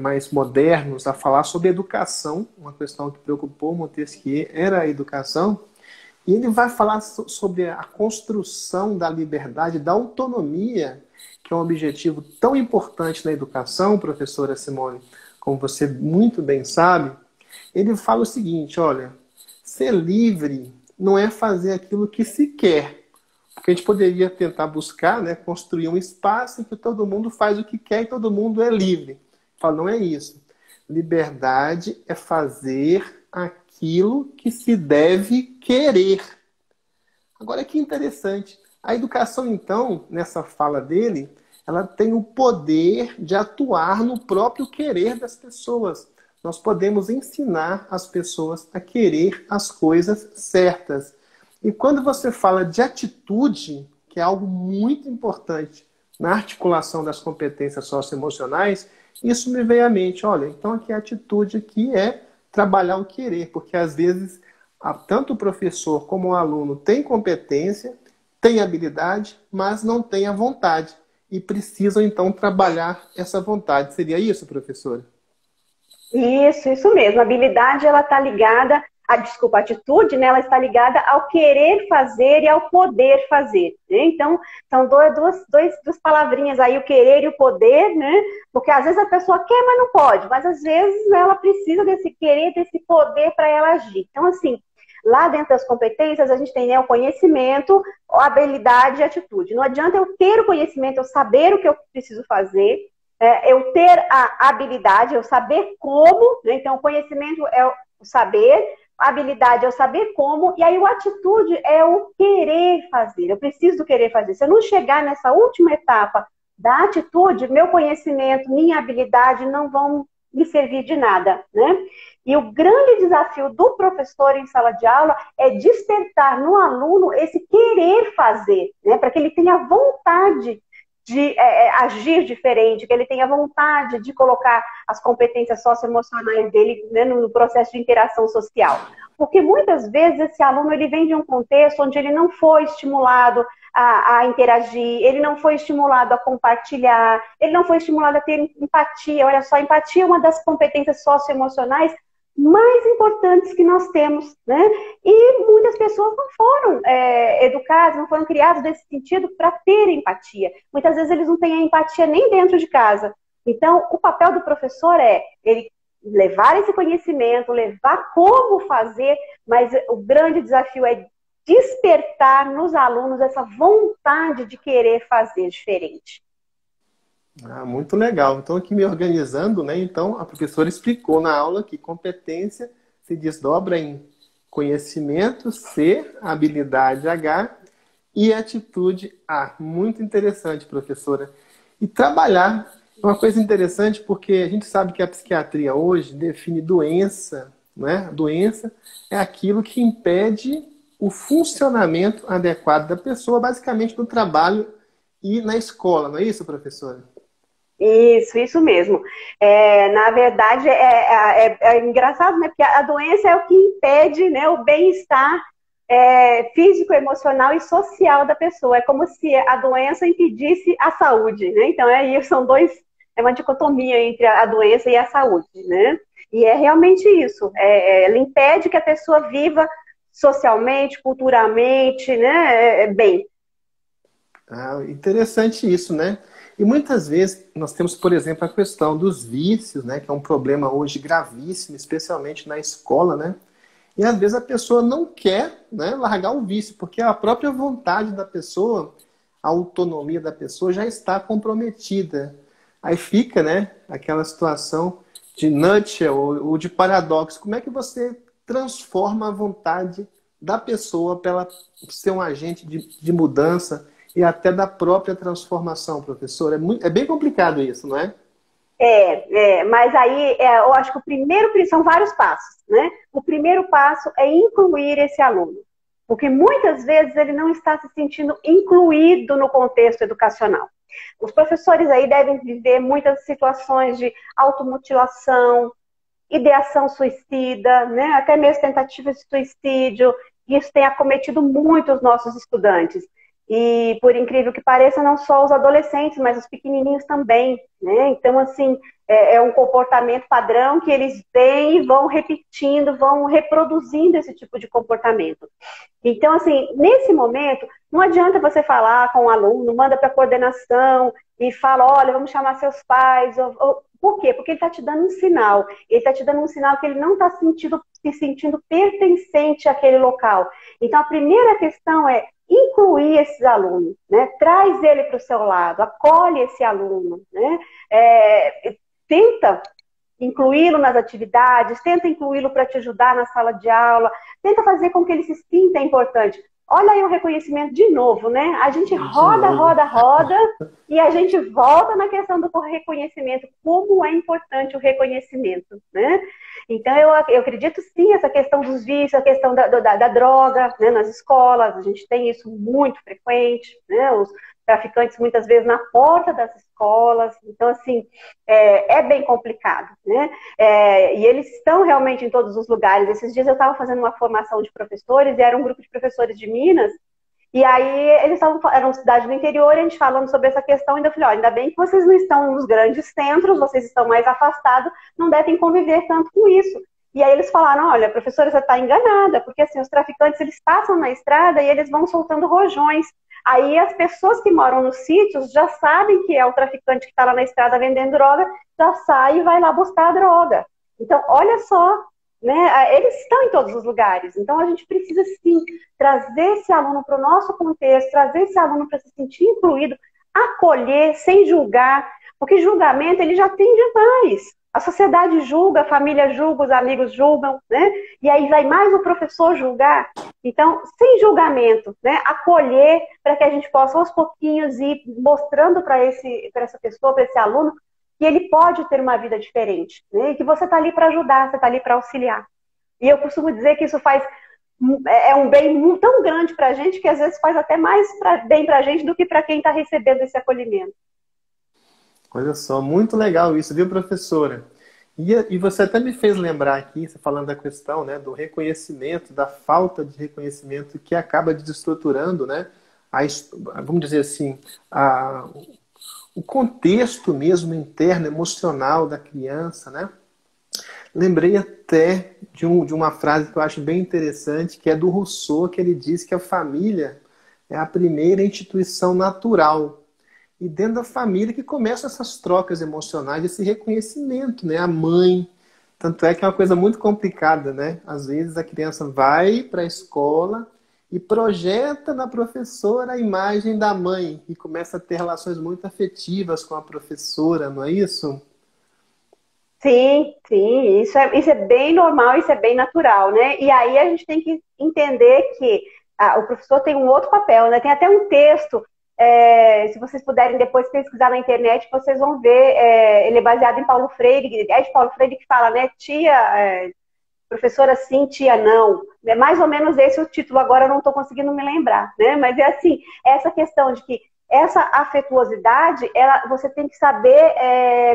mais modernos a falar sobre educação. Uma questão que preocupou Montesquieu era a educação, e ele vai falar sobre a construção da liberdade, da autonomia, que é um objetivo tão importante na educação, professora Simone, como você muito bem sabe. Ele fala o seguinte, olha, ser livre não é fazer aquilo que se quer, porque a gente poderia tentar buscar, né, construir um espaço em que todo mundo faz o que quer e todo mundo é livre. Fala, não é isso. Liberdade é fazer aquilo que se deve querer. Agora, que interessante. A educação, então, nessa fala dele, ela tem o poder de atuar no próprio querer das pessoas. Nós podemos ensinar as pessoas a querer as coisas certas. E quando você fala de atitude, que é algo muito importante na articulação das competências socioemocionais, isso me veio à mente. Olha, então aqui a atitude aqui é trabalhar o querer, porque às vezes tanto o professor como o aluno tem competência, tem habilidade, mas não tem a vontade, e precisam então trabalhar essa vontade. Seria isso, professora? Isso mesmo. A habilidade, ela está ligada, a atitude, né, ela está ligada ao querer fazer e ao poder fazer, né? Então, são duas palavrinhas aí, o querer e o poder, né? Porque às vezes a pessoa quer, mas não pode, mas às vezes ela precisa desse querer, desse poder para ela agir. Então, assim, lá dentro das competências, a gente tem, né, o conhecimento, a habilidade e a atitude. Não adianta eu ter o conhecimento, eu saber o que eu preciso fazer, eu ter a habilidade, eu saber como, né? Então, o conhecimento é o saber, a habilidade é o saber como, e aí a atitude é o querer fazer. Eu preciso do querer fazer. Se eu não chegar nessa última etapa da atitude, meu conhecimento, minha habilidade não vão me servir de nada, né? E o grande desafio do professor em sala de aula é despertar no aluno esse querer fazer, né? Para que ele tenha vontade de agir diferente, que ele tenha vontade de colocar as competências socioemocionais dele, né, no processo de interação social. Porque muitas vezes esse aluno, ele vem de um contexto onde ele não foi estimulado a interagir, ele não foi estimulado a compartilhar, ele não foi estimulado a ter empatia. Olha só, empatia é uma das competências socioemocionais mais importantes que nós temos, né? E muitas pessoas não foram educadas, não foram criadas nesse sentido para ter empatia. Muitas vezes eles não têm a empatia nem dentro de casa. Então, o papel do professor é ele levar esse conhecimento, levar como fazer, mas o grande desafio é despertar nos alunos essa vontade de querer fazer diferente. Ah, muito legal. Então, aqui me organizando, né? Então, a professora explicou na aula que competência se desdobra em conhecimento, C, habilidade, H, e atitude, A. Muito interessante, professora. E trabalhar é uma coisa interessante, porque a gente sabe que a psiquiatria hoje define doença, né? Doença é aquilo que impede o funcionamento adequado da pessoa, basicamente no trabalho e na escola, não é isso, professora? Isso mesmo. Na verdade, é engraçado, né? Porque a doença é o que impede, né, o bem-estar físico, emocional e social da pessoa. É como se a doença impedisse a saúde, né? Então, é uma dicotomia entre a doença e a saúde, né? E é realmente isso. Ela impede que a pessoa viva socialmente, culturalmente, né, bem. Ah, interessante isso, né? E muitas vezes nós temos, por exemplo, a questão dos vícios, né? Que é um problema hoje gravíssimo, especialmente na escola, né? E às vezes a pessoa não quer, né, largar o vício, porque a própria vontade da pessoa, a autonomia da pessoa já está comprometida. Aí fica, né, aquela situação de nutshell ou de paradoxo. Como é que você transforma a vontade da pessoa para ela ser um agente de mudança e até da própria transformação, professora? É bem complicado isso, não é? Mas aí eu acho que são vários passos, né? O primeiro passo é incluir esse aluno, porque muitas vezes ele não está se sentindo incluído no contexto educacional. Os professores aí devem viver muitas situações de automutilação, ideação suicida, né? Até mesmo tentativas de suicídio. Isso tem acometido muito os nossos estudantes. E, por incrível que pareça, não só os adolescentes, mas os pequenininhos também, né? Então, assim, é um comportamento padrão que eles vêm e vão repetindo, vão reproduzindo esse tipo de comportamento. Então, assim, nesse momento, não adianta você falar com o aluno, manda para a coordenação e fala, olha, vamos chamar seus pais. Por quê? Porque ele está te dando um sinal. Ele está te dando um sinal que ele não está se sentindo pertencente àquele local. Então, a primeira questão é incluir esses alunos, né? Traz ele para o seu lado, acolhe esse aluno, né? Tenta incluí-lo nas atividades, tenta incluí-lo para te ajudar na sala de aula, tenta fazer com que ele se sinta importante. Olha aí o reconhecimento de novo, né? A gente roda e a gente volta na questão do reconhecimento. Como é importante o reconhecimento, né? Então, eu acredito sim, essa questão dos vícios, a questão da droga, né? Nas escolas, a gente tem isso muito frequente, né? Os traficantes, muitas vezes, na porta das escolas. Então, assim, é bem complicado, né? E eles estão realmente em todos os lugares. Esses dias eu estava fazendo uma formação de professores, e era um grupo de professores de Minas, E aí eles eram cidades do interior, e a gente falando sobre essa questão, ainda falei, olha, ainda bem que vocês não estão nos grandes centros, vocês estão mais afastados, não devem conviver tanto com isso. E aí eles falaram, olha, professora, você está enganada, porque assim, os traficantes, eles passam na estrada e eles vão soltando rojões. Aí as pessoas que moram nos sítios já sabem que é o traficante que está lá na estrada vendendo droga, já sai e vai lá buscar a droga. Então, olha só, né? Eles estão em todos os lugares. Então, a gente precisa, sim, trazer esse aluno para o nosso contexto, trazer esse aluno para se sentir incluído, acolher, sem julgar, porque julgamento ele já tem demais. A sociedade julga, a família julga, os amigos julgam, né? E aí vai mais o professor julgar. Então, sem julgamento, né? Acolher para que a gente possa, aos pouquinhos, ir mostrando para essa pessoa, para esse aluno, que ele pode ter uma vida diferente, né? E que você está ali para ajudar, você está ali para auxiliar. E eu costumo dizer que isso é um bem tão grande para a gente que às vezes faz até mais bem para a gente do que para quem está recebendo esse acolhimento. Olha só, muito legal isso, viu, professora? E você até me fez lembrar aqui, falando da questão, né, do reconhecimento, da falta de reconhecimento que acaba desestruturando, né, vamos dizer assim, o contexto mesmo interno, emocional da criança, né? Lembrei até de uma frase que eu acho bem interessante, que é do Rousseau, que ele diz que a família é a primeira instituição natural. E dentro da família que começam essas trocas emocionais, esse reconhecimento, né? A mãe. Tanto é que é uma coisa muito complicada, né? Às vezes a criança vai para a escola e projeta na professora a imagem da mãe e começa a ter relações muito afetivas com a professora, não é isso? Sim, sim. Isso é bem normal, isso é bem natural, né? E aí a gente tem que entender que o professor tem um outro papel, né? Tem até um texto... se vocês puderem depois pesquisar na internet, vocês vão ver, ele é baseado em Paulo Freire, é de Paulo Freire que fala, né, tia, professora sim, tia não, é mais ou menos esse o título, agora eu não estou conseguindo me lembrar, né, mas é assim, essa questão de que essa afetuosidade, você tem que saber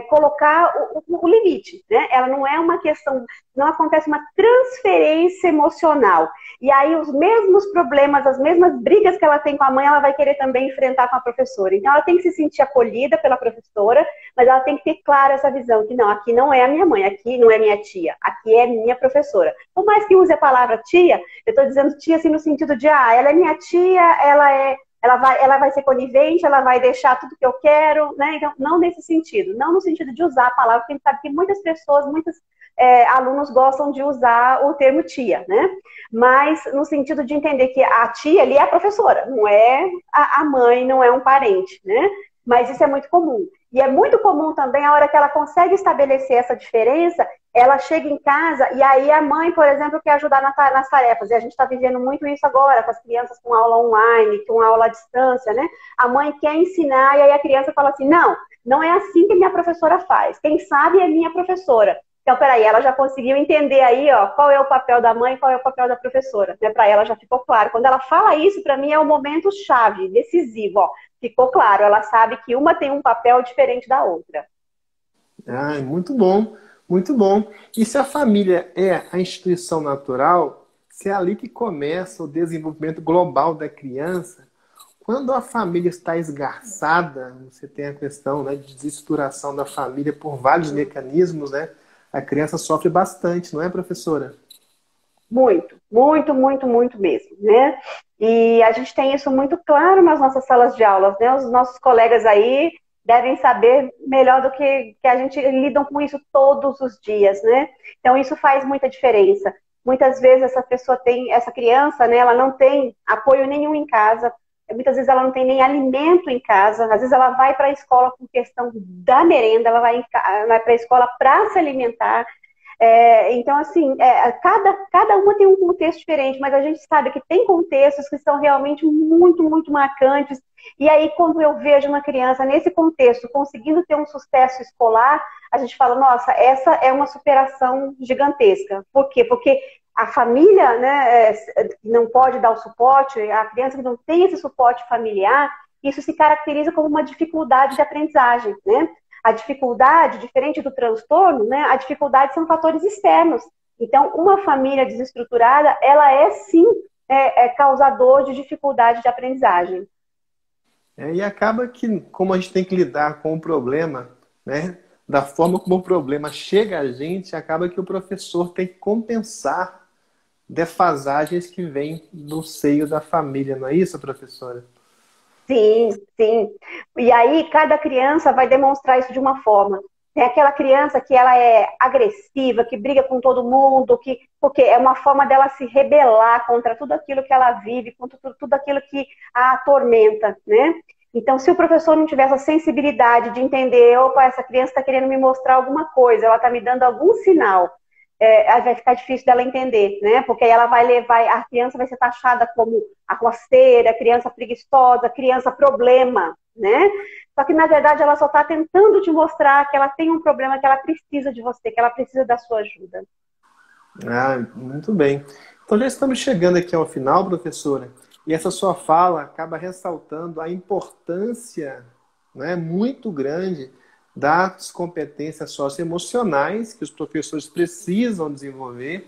colocar o limite, né? Ela não é uma questão, não acontece uma transferência emocional. E aí os mesmos problemas, as mesmas brigas que ela tem com a mãe, ela vai querer também enfrentar com a professora. Então ela tem que se sentir acolhida pela professora, mas ela tem que ter clara essa visão, que não, aqui não é a minha mãe, aqui não é minha tia, aqui é minha professora. Por mais que use a palavra tia, eu estou dizendo tia assim no sentido de, ela é minha tia, ela vai ser conivente, ela vai deixar tudo que eu quero, né? Então, não nesse sentido, não no sentido de usar a palavra, porque a gente sabe que muitas pessoas, muitos alunos gostam de usar o termo tia, né? Mas no sentido de entender que a tia ali é a professora, não é a mãe, não é um parente, né? Mas isso é muito comum. E é muito comum também, a hora que ela consegue estabelecer essa diferença, ela chega em casa e aí a mãe, por exemplo, quer ajudar nas tarefas. E a gente está vivendo muito isso agora, com as crianças com aula online, com aula à distância, né? A mãe quer ensinar e aí a criança fala assim, não, não é assim que minha professora faz. Quem sabe é minha professora. Então, peraí, ela já conseguiu entender aí, ó, qual é o papel da mãe e qual é o papel da professora. Né? Para ela já ficou claro. Quando ela fala isso, para mim é o momento chave, decisivo, ó. Ficou claro, ela sabe que uma tem um papel diferente da outra. Ah, muito bom, muito bom. E se a família é a instituição natural, se é ali que começa o desenvolvimento global da criança, quando a família está esgarçada, você tem a questão, né, de desestruturação da família por vários mecanismos, né? A criança sofre bastante, não é, professora? Muito, muito, muito, muito mesmo, né? E a gente tem isso muito claro nas nossas salas de aulas, né? Os nossos colegas aí devem saber melhor do que a gente lidam com isso todos os dias, né? Então isso faz muita diferença. Muitas vezes essa criança, né? Ela não tem apoio nenhum em casa. Muitas vezes ela não tem nem alimento em casa. Às vezes ela vai para a escola com questão da merenda, ela vai para a escola para se alimentar. Então, assim, cada uma tem um contexto diferente, mas a gente sabe que tem contextos que são realmente muito, muito marcantes. E aí, quando eu vejo uma criança nesse contexto conseguindo ter um sucesso escolar, a gente fala, nossa, essa é uma superação gigantesca. Por quê? Porque a família, né, não pode dar o suporte, a criança que não tem esse suporte familiar, isso se caracteriza como uma dificuldade de aprendizagem, né? A dificuldade, diferente do transtorno, né? A dificuldade são fatores externos. Então, uma família desestruturada, ela é sim é causador de dificuldade de aprendizagem. E acaba que, como a gente tem que lidar com o problema, né, da forma como o problema chega a gente, acaba que o professor tem que compensar defasagens que vêm do seio da família, não é isso, professora? Sim, sim. E aí cada criança vai demonstrar isso de uma forma. Tem aquela criança que ela é agressiva, que briga com todo mundo, que, porque é uma forma dela se rebelar contra tudo aquilo que ela vive, contra tudo aquilo que a atormenta, né? Então, se o professor não tiver essa sensibilidade de entender, opa, essa criança está querendo me mostrar alguma coisa, ela está me dando algum sinal, vai ficar difícil dela entender, né? Porque aí ela vai levar, a criança vai ser taxada como arroaceira, criança preguiçosa, criança problema, né? Só que, na verdade, ela só está tentando te mostrar que ela tem um problema, que ela precisa de você, que ela precisa da sua ajuda. Ah, muito bem. Então, já estamos chegando aqui ao final, professora. E essa sua fala acaba ressaltando a importância, né, muito grande das competências socioemocionais que os professores precisam desenvolver.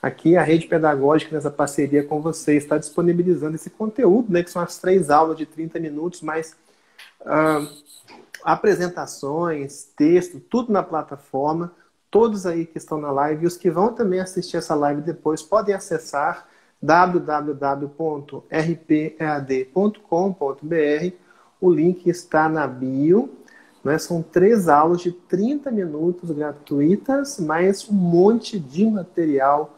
Aqui a Rede Pedagógica, nessa parceria com vocês, está disponibilizando esse conteúdo, né, que são as 3 aulas de 30 minutos, mais apresentações, texto, tudo na plataforma. Todos aí que estão na live e os que vão também assistir essa live depois podem acessar www.rpead.com.br. O link está na bio, né? São 3 aulas de 30 minutos gratuitas, mais um monte de material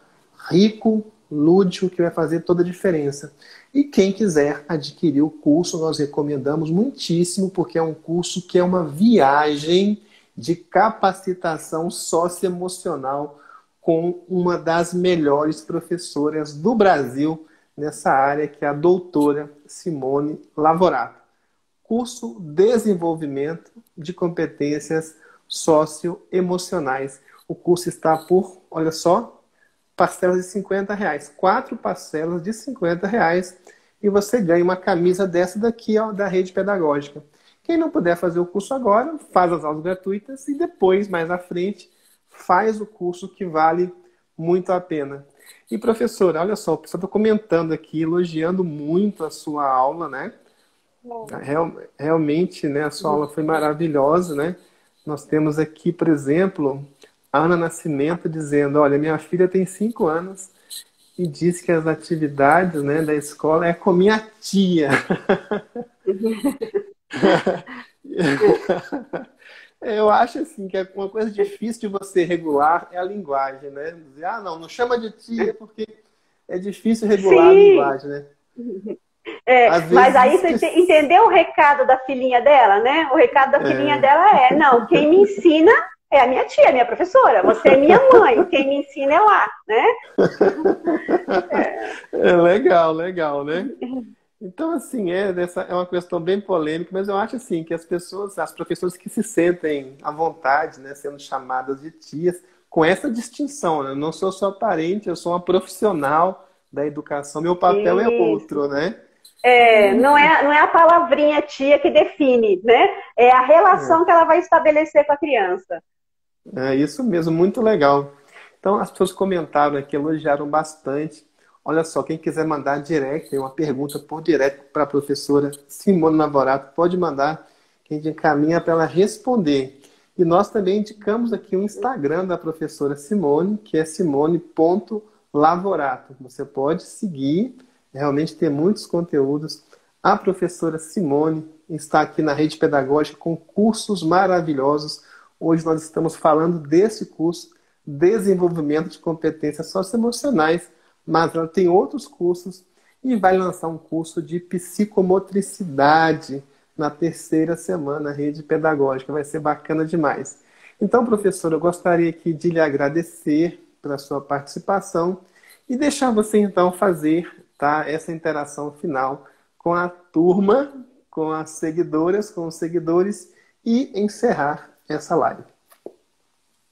rico, lúdico, que vai fazer toda a diferença. E quem quiser adquirir o curso, nós recomendamos muitíssimo, porque é um curso que é uma viagem de capacitação socioemocional com uma das melhores professoras do Brasil nessa área, que é a doutora Simone Lavorato. Curso Desenvolvimento de Competências Socioemocionais. O curso está por, olha só, parcelas de R$50. 4 parcelas de R$50 e você ganha uma camisa dessa daqui, ó, da Rede Pedagógica. Quem não puder fazer o curso agora, faz as aulas gratuitas e depois, mais à frente, faz o curso, que vale muito a pena. E, professora, olha só, o pessoal está comentando aqui, elogiando muito a sua aula, né? Realmente, né, a sua aula foi maravilhosa, né? Nós temos aqui, por exemplo, a Ana Nascimento dizendo, olha, minha filha tem 5 anos e diz que as atividades, né, da escola é com minha tia. Eu acho assim que é uma coisa difícil de você regular é a linguagem, né? Dizer, ah, não chama de tia porque é difícil regular, sim, a linguagem, né? Mas aí você entendeu o recado da filhinha dela, né? O recado da filhinha dela é, não, quem me ensina é a minha tia, minha professora. Você é minha mãe, quem me ensina é lá, né? Legal, né? Então, assim, é uma questão bem polêmica, mas eu acho, assim, que as pessoas, as professoras que se sentem à vontade, né, sendo chamadas de tias, com essa distinção, né? Eu não sou só parente, eu sou uma profissional da educação, meu papel é outro, né? Não é a palavrinha tia que define, né? É a relação que ela vai estabelecer com a criança. É isso mesmo, muito legal. Então, as pessoas comentaram aqui, elogiaram bastante. Olha só, quem quiser mandar direct, uma pergunta por direct para a professora Simone Lavorato, pode mandar, que a gente encaminha para ela responder. E nós também indicamos aqui o Instagram da professora Simone, que é simone.lavorato. Você pode seguir, realmente tem muitos conteúdos. A professora Simone está aqui na Rede Pedagógica com cursos maravilhosos. Hoje nós estamos falando desse curso, Desenvolvimento de Competências Socioemocionais, mas ela tem outros cursos e vai lançar um curso de psicomotricidade na 3ª semana, Rede Pedagógica. Vai ser bacana demais. Então, professora, eu gostaria aqui de lhe agradecer pela sua participação e deixar você, então, fazer, tá, essa interação final com a turma, com as seguidoras, com os seguidores e encerrar essa live.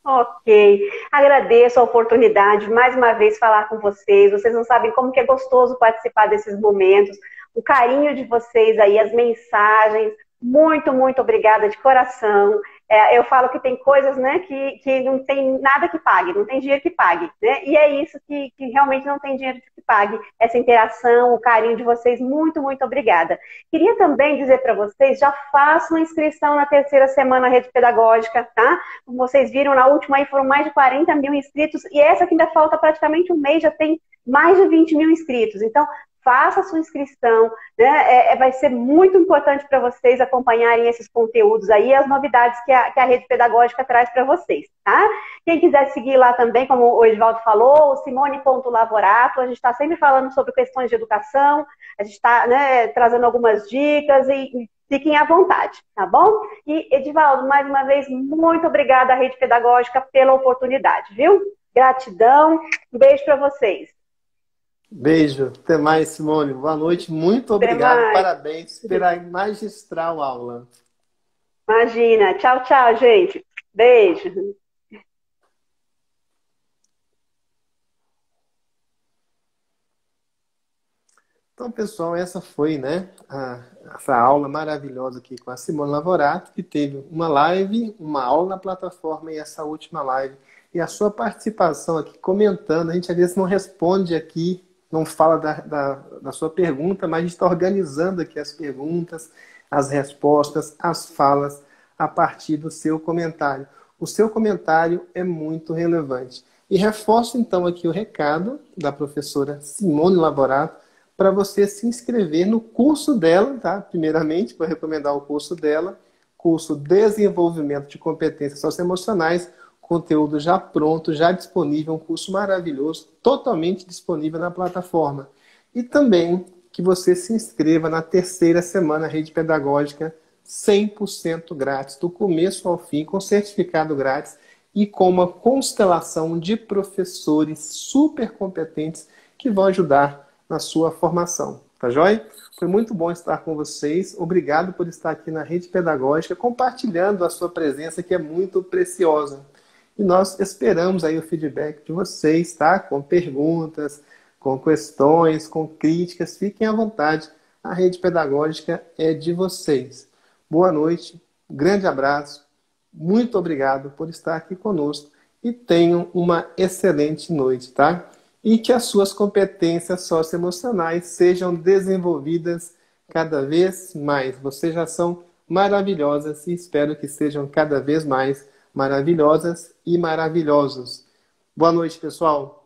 Ok, agradeço a oportunidade, mais uma vez, falar com vocês. Vocês não sabem como que é gostoso participar desses momentos. O carinho de vocês aí, as mensagens, muito, muito obrigada de coração. eu falo que tem coisas, né, que não tem nada que pague, não tem dinheiro que pague, né? E é isso que realmente não tem dinheiro que pague, essa interação, o carinho de vocês, muito, muito obrigada. Queria também dizer para vocês, já façam inscrição na 3ª semana Rede Pedagógica, tá? Como vocês viram, na última aí foram mais de 40 mil inscritos, e essa que ainda falta praticamente um mês, já tem mais de 20 mil inscritos, então... Faça a sua inscrição, né? Vai ser muito importante para vocês acompanharem esses conteúdos aí, as novidades que a Rede Pedagógica traz para vocês, tá? Quem quiser seguir lá também, como o Edivaldo falou, o Simone.Lavorato, a gente está sempre falando sobre questões de educação, a gente está, né, trazendo algumas dicas e fiquem à vontade, tá bom? E, Edivaldo, mais uma vez, muito obrigada à Rede Pedagógica pela oportunidade, viu? Gratidão, um beijo para vocês. Beijo, até mais, Simone. Boa noite, muito obrigado, parabéns pela magistral aula. Imagina, tchau, tchau, gente. Beijo. Então, pessoal, essa foi, né, essa aula maravilhosa aqui com a Simone Lavorato, que teve uma live, uma aula na plataforma e essa última live. E a sua participação aqui, comentando, a gente às vezes não responde aqui, não fala da sua pergunta, mas a gente está organizando aqui as perguntas, as respostas, as falas, a partir do seu comentário. O seu comentário é muito relevante. E reforço, então, aqui o recado da professora Simone Lavorato para você se inscrever no curso dela, tá? Primeiramente, vou recomendar o curso dela, curso Desenvolvimento de Competências Socioemocionais, conteúdo já pronto, já disponível, um curso maravilhoso, totalmente disponível na plataforma. E também que você se inscreva na 3ª semana Rede Pedagógica 100% grátis, do começo ao fim, com certificado grátis e com uma constelação de professores super competentes que vão ajudar na sua formação. Tá joia? Foi muito bom estar com vocês. Obrigado por estar aqui na Rede Pedagógica, compartilhando a sua presença, que é muito preciosa. E nós esperamos aí o feedback de vocês, tá? Com perguntas, com questões, com críticas. Fiquem à vontade. A Rede Pedagógica é de vocês. Boa noite, grande abraço. Muito obrigado por estar aqui conosco. E tenham uma excelente noite, tá? E que as suas competências socioemocionais sejam desenvolvidas cada vez mais. Vocês já são maravilhosas e espero que sejam cada vez mais maravilhosas e maravilhosos. Boa noite, pessoal.